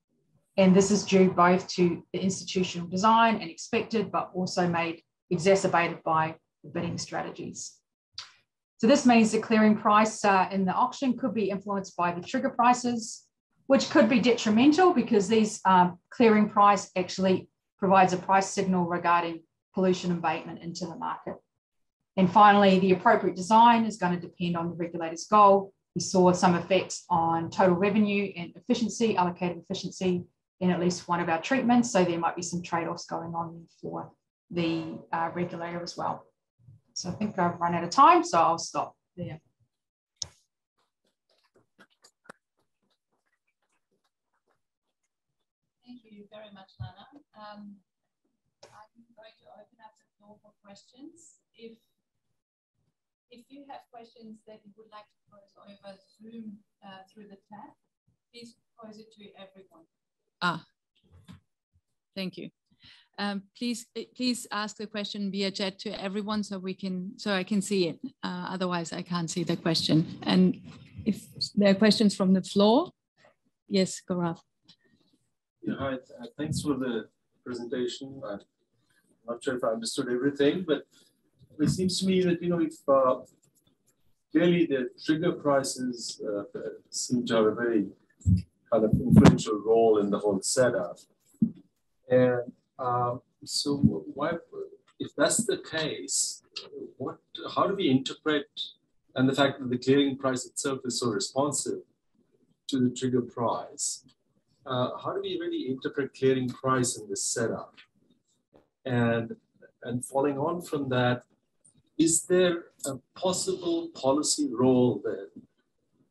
And this is due both to the institutional design and expected, but also made exacerbated by the bidding strategies. So this means the clearing price in the auction could be influenced by the trigger prices, which could be detrimental because these clearing price actually provides a price signal regarding pollution abatement into the market. And finally, the appropriate design is going to depend on the regulator's goal. We saw some effects on total revenue and efficiency, allocated efficiency, in at least one of our treatments. So there might be some trade-offs going on for the regulator as well. So I think I've run out of time, so I'll stop there. Thank you very much, Lana. I'm going to open up the floor for questions. If you have questions that you would like to pose over Zoom through the chat, please pose it to everyone. Ah, thank you. Please ask the question via chat to everyone so we can, so I can see it. Otherwise, I can't see the question. And if there are questions from the floor, yes, Gaurav. Yeah, hi. Thanks for the presentation. I'm not sure if I understood everything, but it seems to me that, you know, if clearly the trigger prices seem to have a very kind of influential role in the whole setup. And so why, if that's the case, what, how do we interpret, and the fact that the clearing price itself is so responsive to the trigger price, how do we really interpret clearing price in this setup? And following on from that, is there a possible policy role then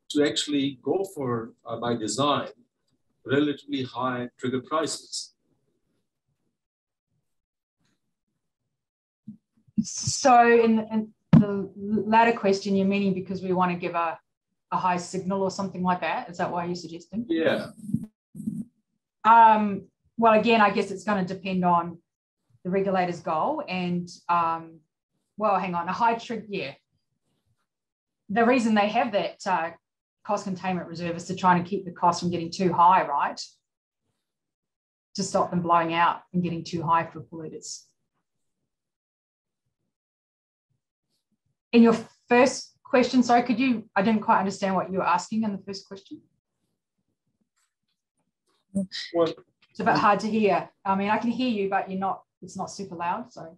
to actually go for, by design, relatively high trigger prices? So in the latter question, you're meaning because we want to give a high signal or something like that? Is that why you're suggesting? Yeah. Well, again, I guess it's going to depend on the regulator's goal and, well, hang on, a high trigger, yeah. The reason they have that cost containment reserve is to try and keep the cost from getting too high, right? To stop them blowing out and getting too high for polluters. In your first question, sorry, could you, I didn't quite understand what you were asking in the first question. Well, it's a bit hard to hear. I mean, I can hear you, but you're not, it's not super loud, sorry.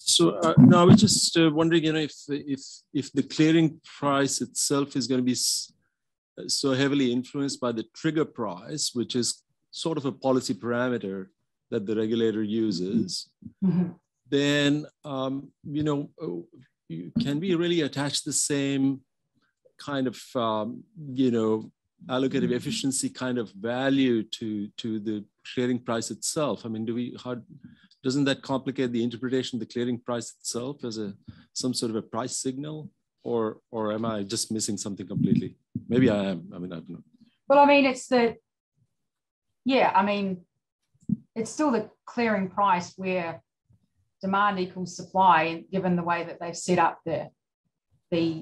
So no, I was just wondering, you know, if the clearing price itself is going to be so heavily influenced by the trigger price, which is sort of a policy parameter that the regulator uses, mm-hmm. then you know, can we really attach the same kind of you know, allocative efficiency kind of value to the clearing price itself? I mean, do we doesn't that complicate the interpretation of the clearing price itself as a some sort of a price signal, or am I just missing something completely? Maybe I am. I mean, I don't know. Well, I mean, it's the, yeah, I mean, it's still the clearing price where demand equals supply, and given the way that they've set up the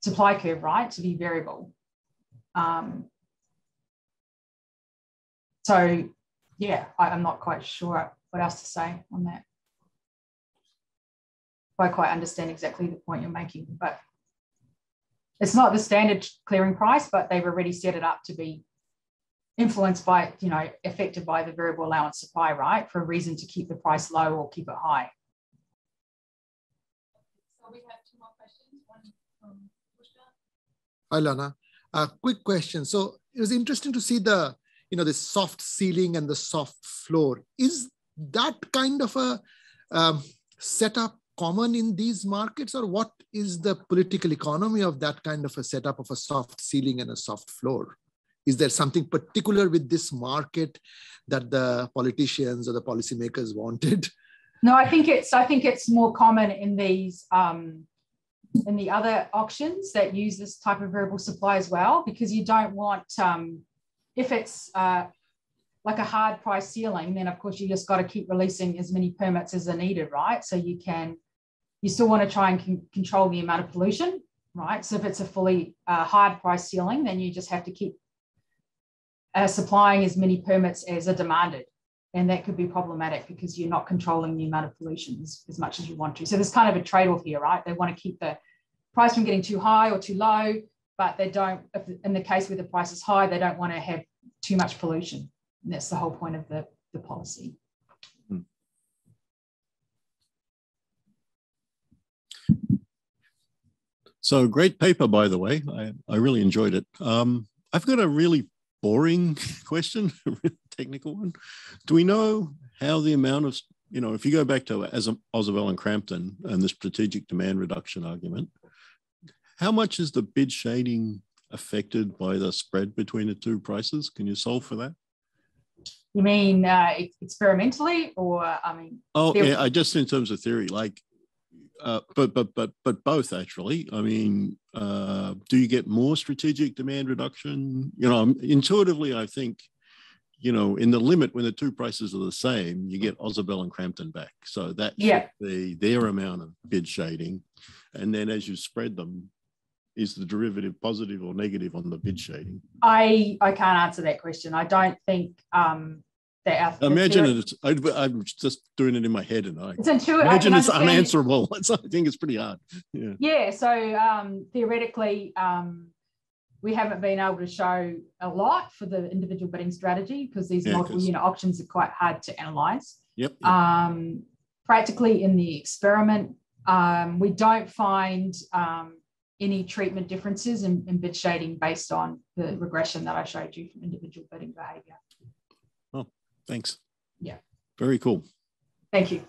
supply curve, right, to be variable. So, yeah, I'm not quite sure what else to say on that. I quite understand exactly the point you're making, but it's not the standard clearing price, but they've already set it up to be influenced by, you know, affected by the variable allowance supply, right, for a reason to keep the price low or keep it high. So we have two more questions, one from Pushkar. Hi, Lana. Quick question. So it was interesting to see the you know, the soft ceiling and the soft floor. Is that kind of a setup common in these markets, or what is the political economy of that kind of a setup of a soft ceiling and a soft floor? Is there something particular with this market that the politicians or the policymakers wanted? No, I think it's more common in these in the other auctions that use this type of variable supply as well, because you don't want if it's like a hard price ceiling, then of course you just got to keep releasing as many permits as are needed, right? So you can, you still want to try and control the amount of pollution, right? So if it's a fully hard price ceiling, then you just have to keep supplying as many permits as are demanded. And that could be problematic because you're not controlling the amount of pollution as much as you want to. So there's kind of a trade-off here, right? They want to keep the price from getting too high or too low, but they don't, if in the case where the price is high, they don't want to have too much pollution. And that's the whole point of the policy. So great paper, by the way. I really enjoyed it. I've got a really boring question, a really technical one. Do we know how the amount of, you know, if you go back to Ausubel and Cramton and the strategic demand reduction argument, how much is the bid shading affected by the spread between the two prices? Can you solve for that? You mean experimentally, or I mean? Oh, yeah, I just in terms of theory, like, but both actually. I mean, do you get more strategic demand reduction? You know, intuitively, I think, you know, in the limit when the two prices are the same, you get Ausubel and Cramton back. So that should be their amount of bid shading, and then as you spread them, is the derivative positive or negative on the bid shading? I can't answer that question. I don't think that. Imagine it. I'm just doing it in my head, and it's intuitive. Imagine it's unanswerable. I think it's pretty hard. Yeah. Yeah. So theoretically, we haven't been able to show a lot for the individual bidding strategy because these multiple unit auctions are quite hard to analyse. Yep. Practically in the experiment, we don't find any treatment differences in bid shading based on the regression that I showed you from individual bidding behaviour. Oh, thanks. Yeah. Very cool. Thank you.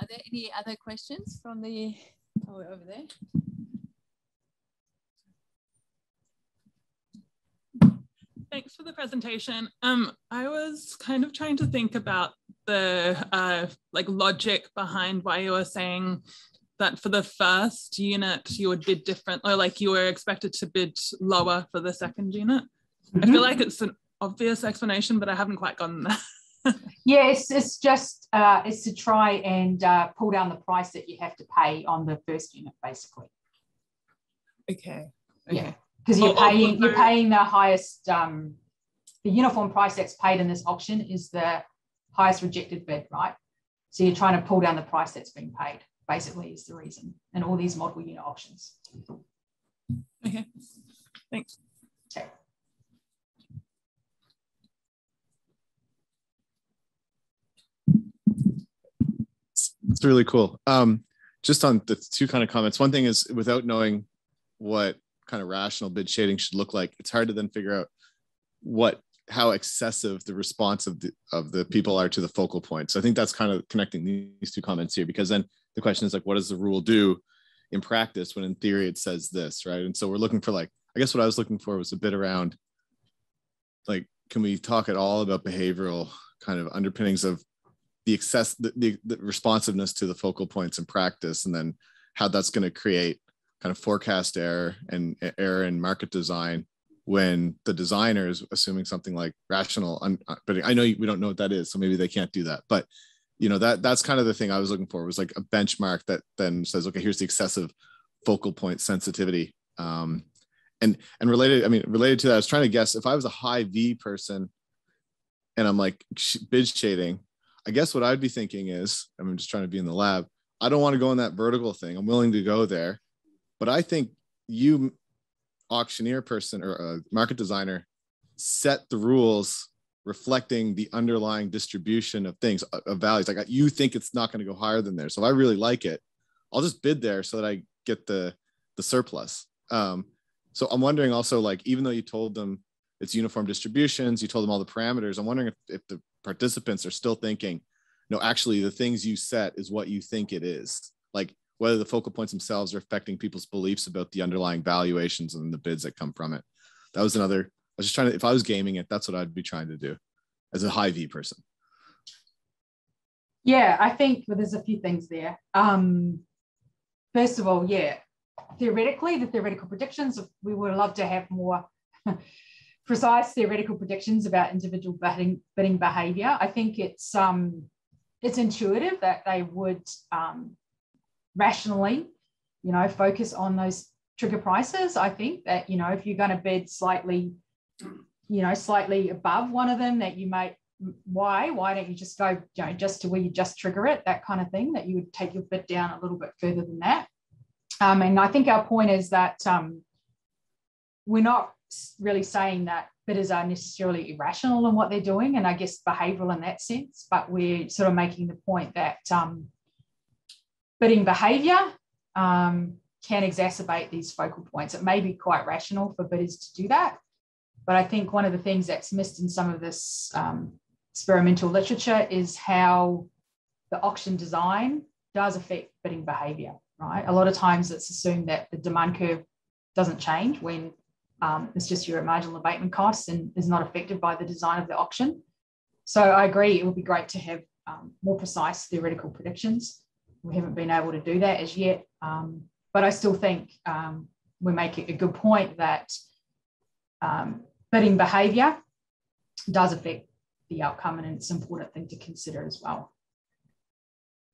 Are there any other questions from the, oh, over there? Thanks for the presentation. I was kind of trying to think about the like logic behind why you were saying that for the first unit you would bid different, or like you were expected to bid lower for the second unit. Mm-hmm. I feel like it's an obvious explanation, but I haven't quite gotten there. Yeah, it's just it's to try and pull down the price that you have to pay on the first unit, basically. Okay. Okay. Yeah. Because you're paying the highest, the uniform price that's paid in this auction is the highest rejected bid, right? So you're trying to pull down the price that's being paid, basically, is the reason in all these multiple unit auctions. Okay, thanks. Okay. It's really cool. Just on the two kind of comments, one thing is without knowing what kind of rational bid shading should look like, it's hard to then figure out how excessive the response of the people are to the focal point. So I think that's kind of connecting these two comments here, because then the question is like, what does the rule do in practice when in theory it says this, right? And so we're looking for, like, I guess what I was looking for was a bit around, like, can we talk at all about behavioral kind of underpinnings of the responsiveness to the focal points in practice, and then how that's going to create kind of forecast error in market design when the designer is assuming something like rational, but I know we don't know what that is, so maybe they can't do that. But you know, that's kind of the thing I was looking for, was like a benchmark that then says, okay, here's the excessive focal point sensitivity. And related to that, I was trying to guess if I was a high V person and I'm like bid shading, I guess what I'd be thinking is, I'm just trying to be in the lab, I don't want to go in that vertical thing. I'm willing to go there. But I think you, auctioneer person or market designer, set the rules reflecting the underlying distribution of things, of values. Like, you think it's not going to go higher than there. So if I really like it, I'll just bid there so that I get the surplus. So I'm wondering also, like, even though you told them it's uniform distributions, you told them all the parameters, I'm wondering if the participants are still thinking, no, actually the things you set is what you think it is. Like whether the focal points themselves are affecting people's beliefs about the underlying valuations and the bids that come from it. That was another, I was just trying to, if I was gaming it, that's what I'd be trying to do as a high V person. Yeah, I think there's a few things there. First of all, yeah, theoretically, the theoretical predictions, we would love to have more precise theoretical predictions about individual bidding behavior. I think it's intuitive that they would rationally, you know, focus on those trigger prices. I think that, you know, if you're going to bid slightly, you know, slightly above one of them, that you might, why don't you just go, you know, just to where you just trigger it, that kind of thing, that you would take your bid down a little bit further than that. And I think our point is that we're not really saying that bidders are necessarily irrational in what they're doing, and I guess behavioural in that sense, but we're sort of making the point that bidding behaviour can exacerbate these focal points. It may be quite rational for bidders to do that, but I think one of the things that's missed in some of this experimental literature is how the auction design does affect bidding behaviour, right? A lot of times it's assumed that the demand curve doesn't change when it's just your marginal abatement costs and is not affected by the design of the auction. So I agree, it would be great to have more precise theoretical predictions. We haven't been able to do that as yet, but I still think we make a good point that bidding behaviour does affect the outcome, and it's an important thing to consider as well.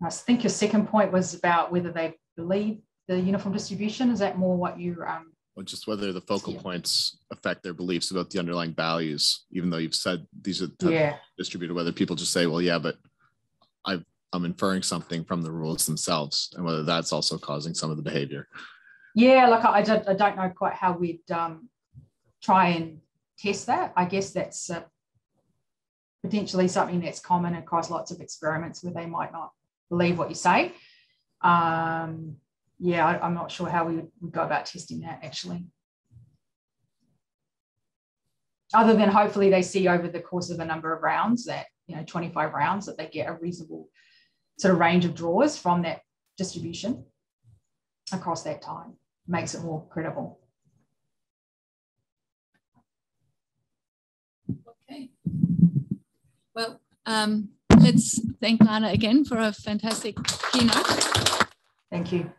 I think your second point was about whether they believe the uniform distribution. Is that more what you... Well, just whether the focal points affect their beliefs about the underlying values, even though you've said these are distributed, whether people just say, well, yeah, but I'm inferring something from the rules themselves, and whether that's also causing some of the behaviour. Yeah, like I don't know quite how we'd try and test that. I guess that's potentially something that's common across lots of experiments where they might not believe what you say. Yeah, I'm not sure how we would go about testing that, actually. Other than hopefully they see over the course of a number of rounds that, you know, 25 rounds, that they get a reasonable sort of range of draws from that distribution across that time. Makes it more credible. Okay. Well, let's thank Lana again for a fantastic keynote. Thank you.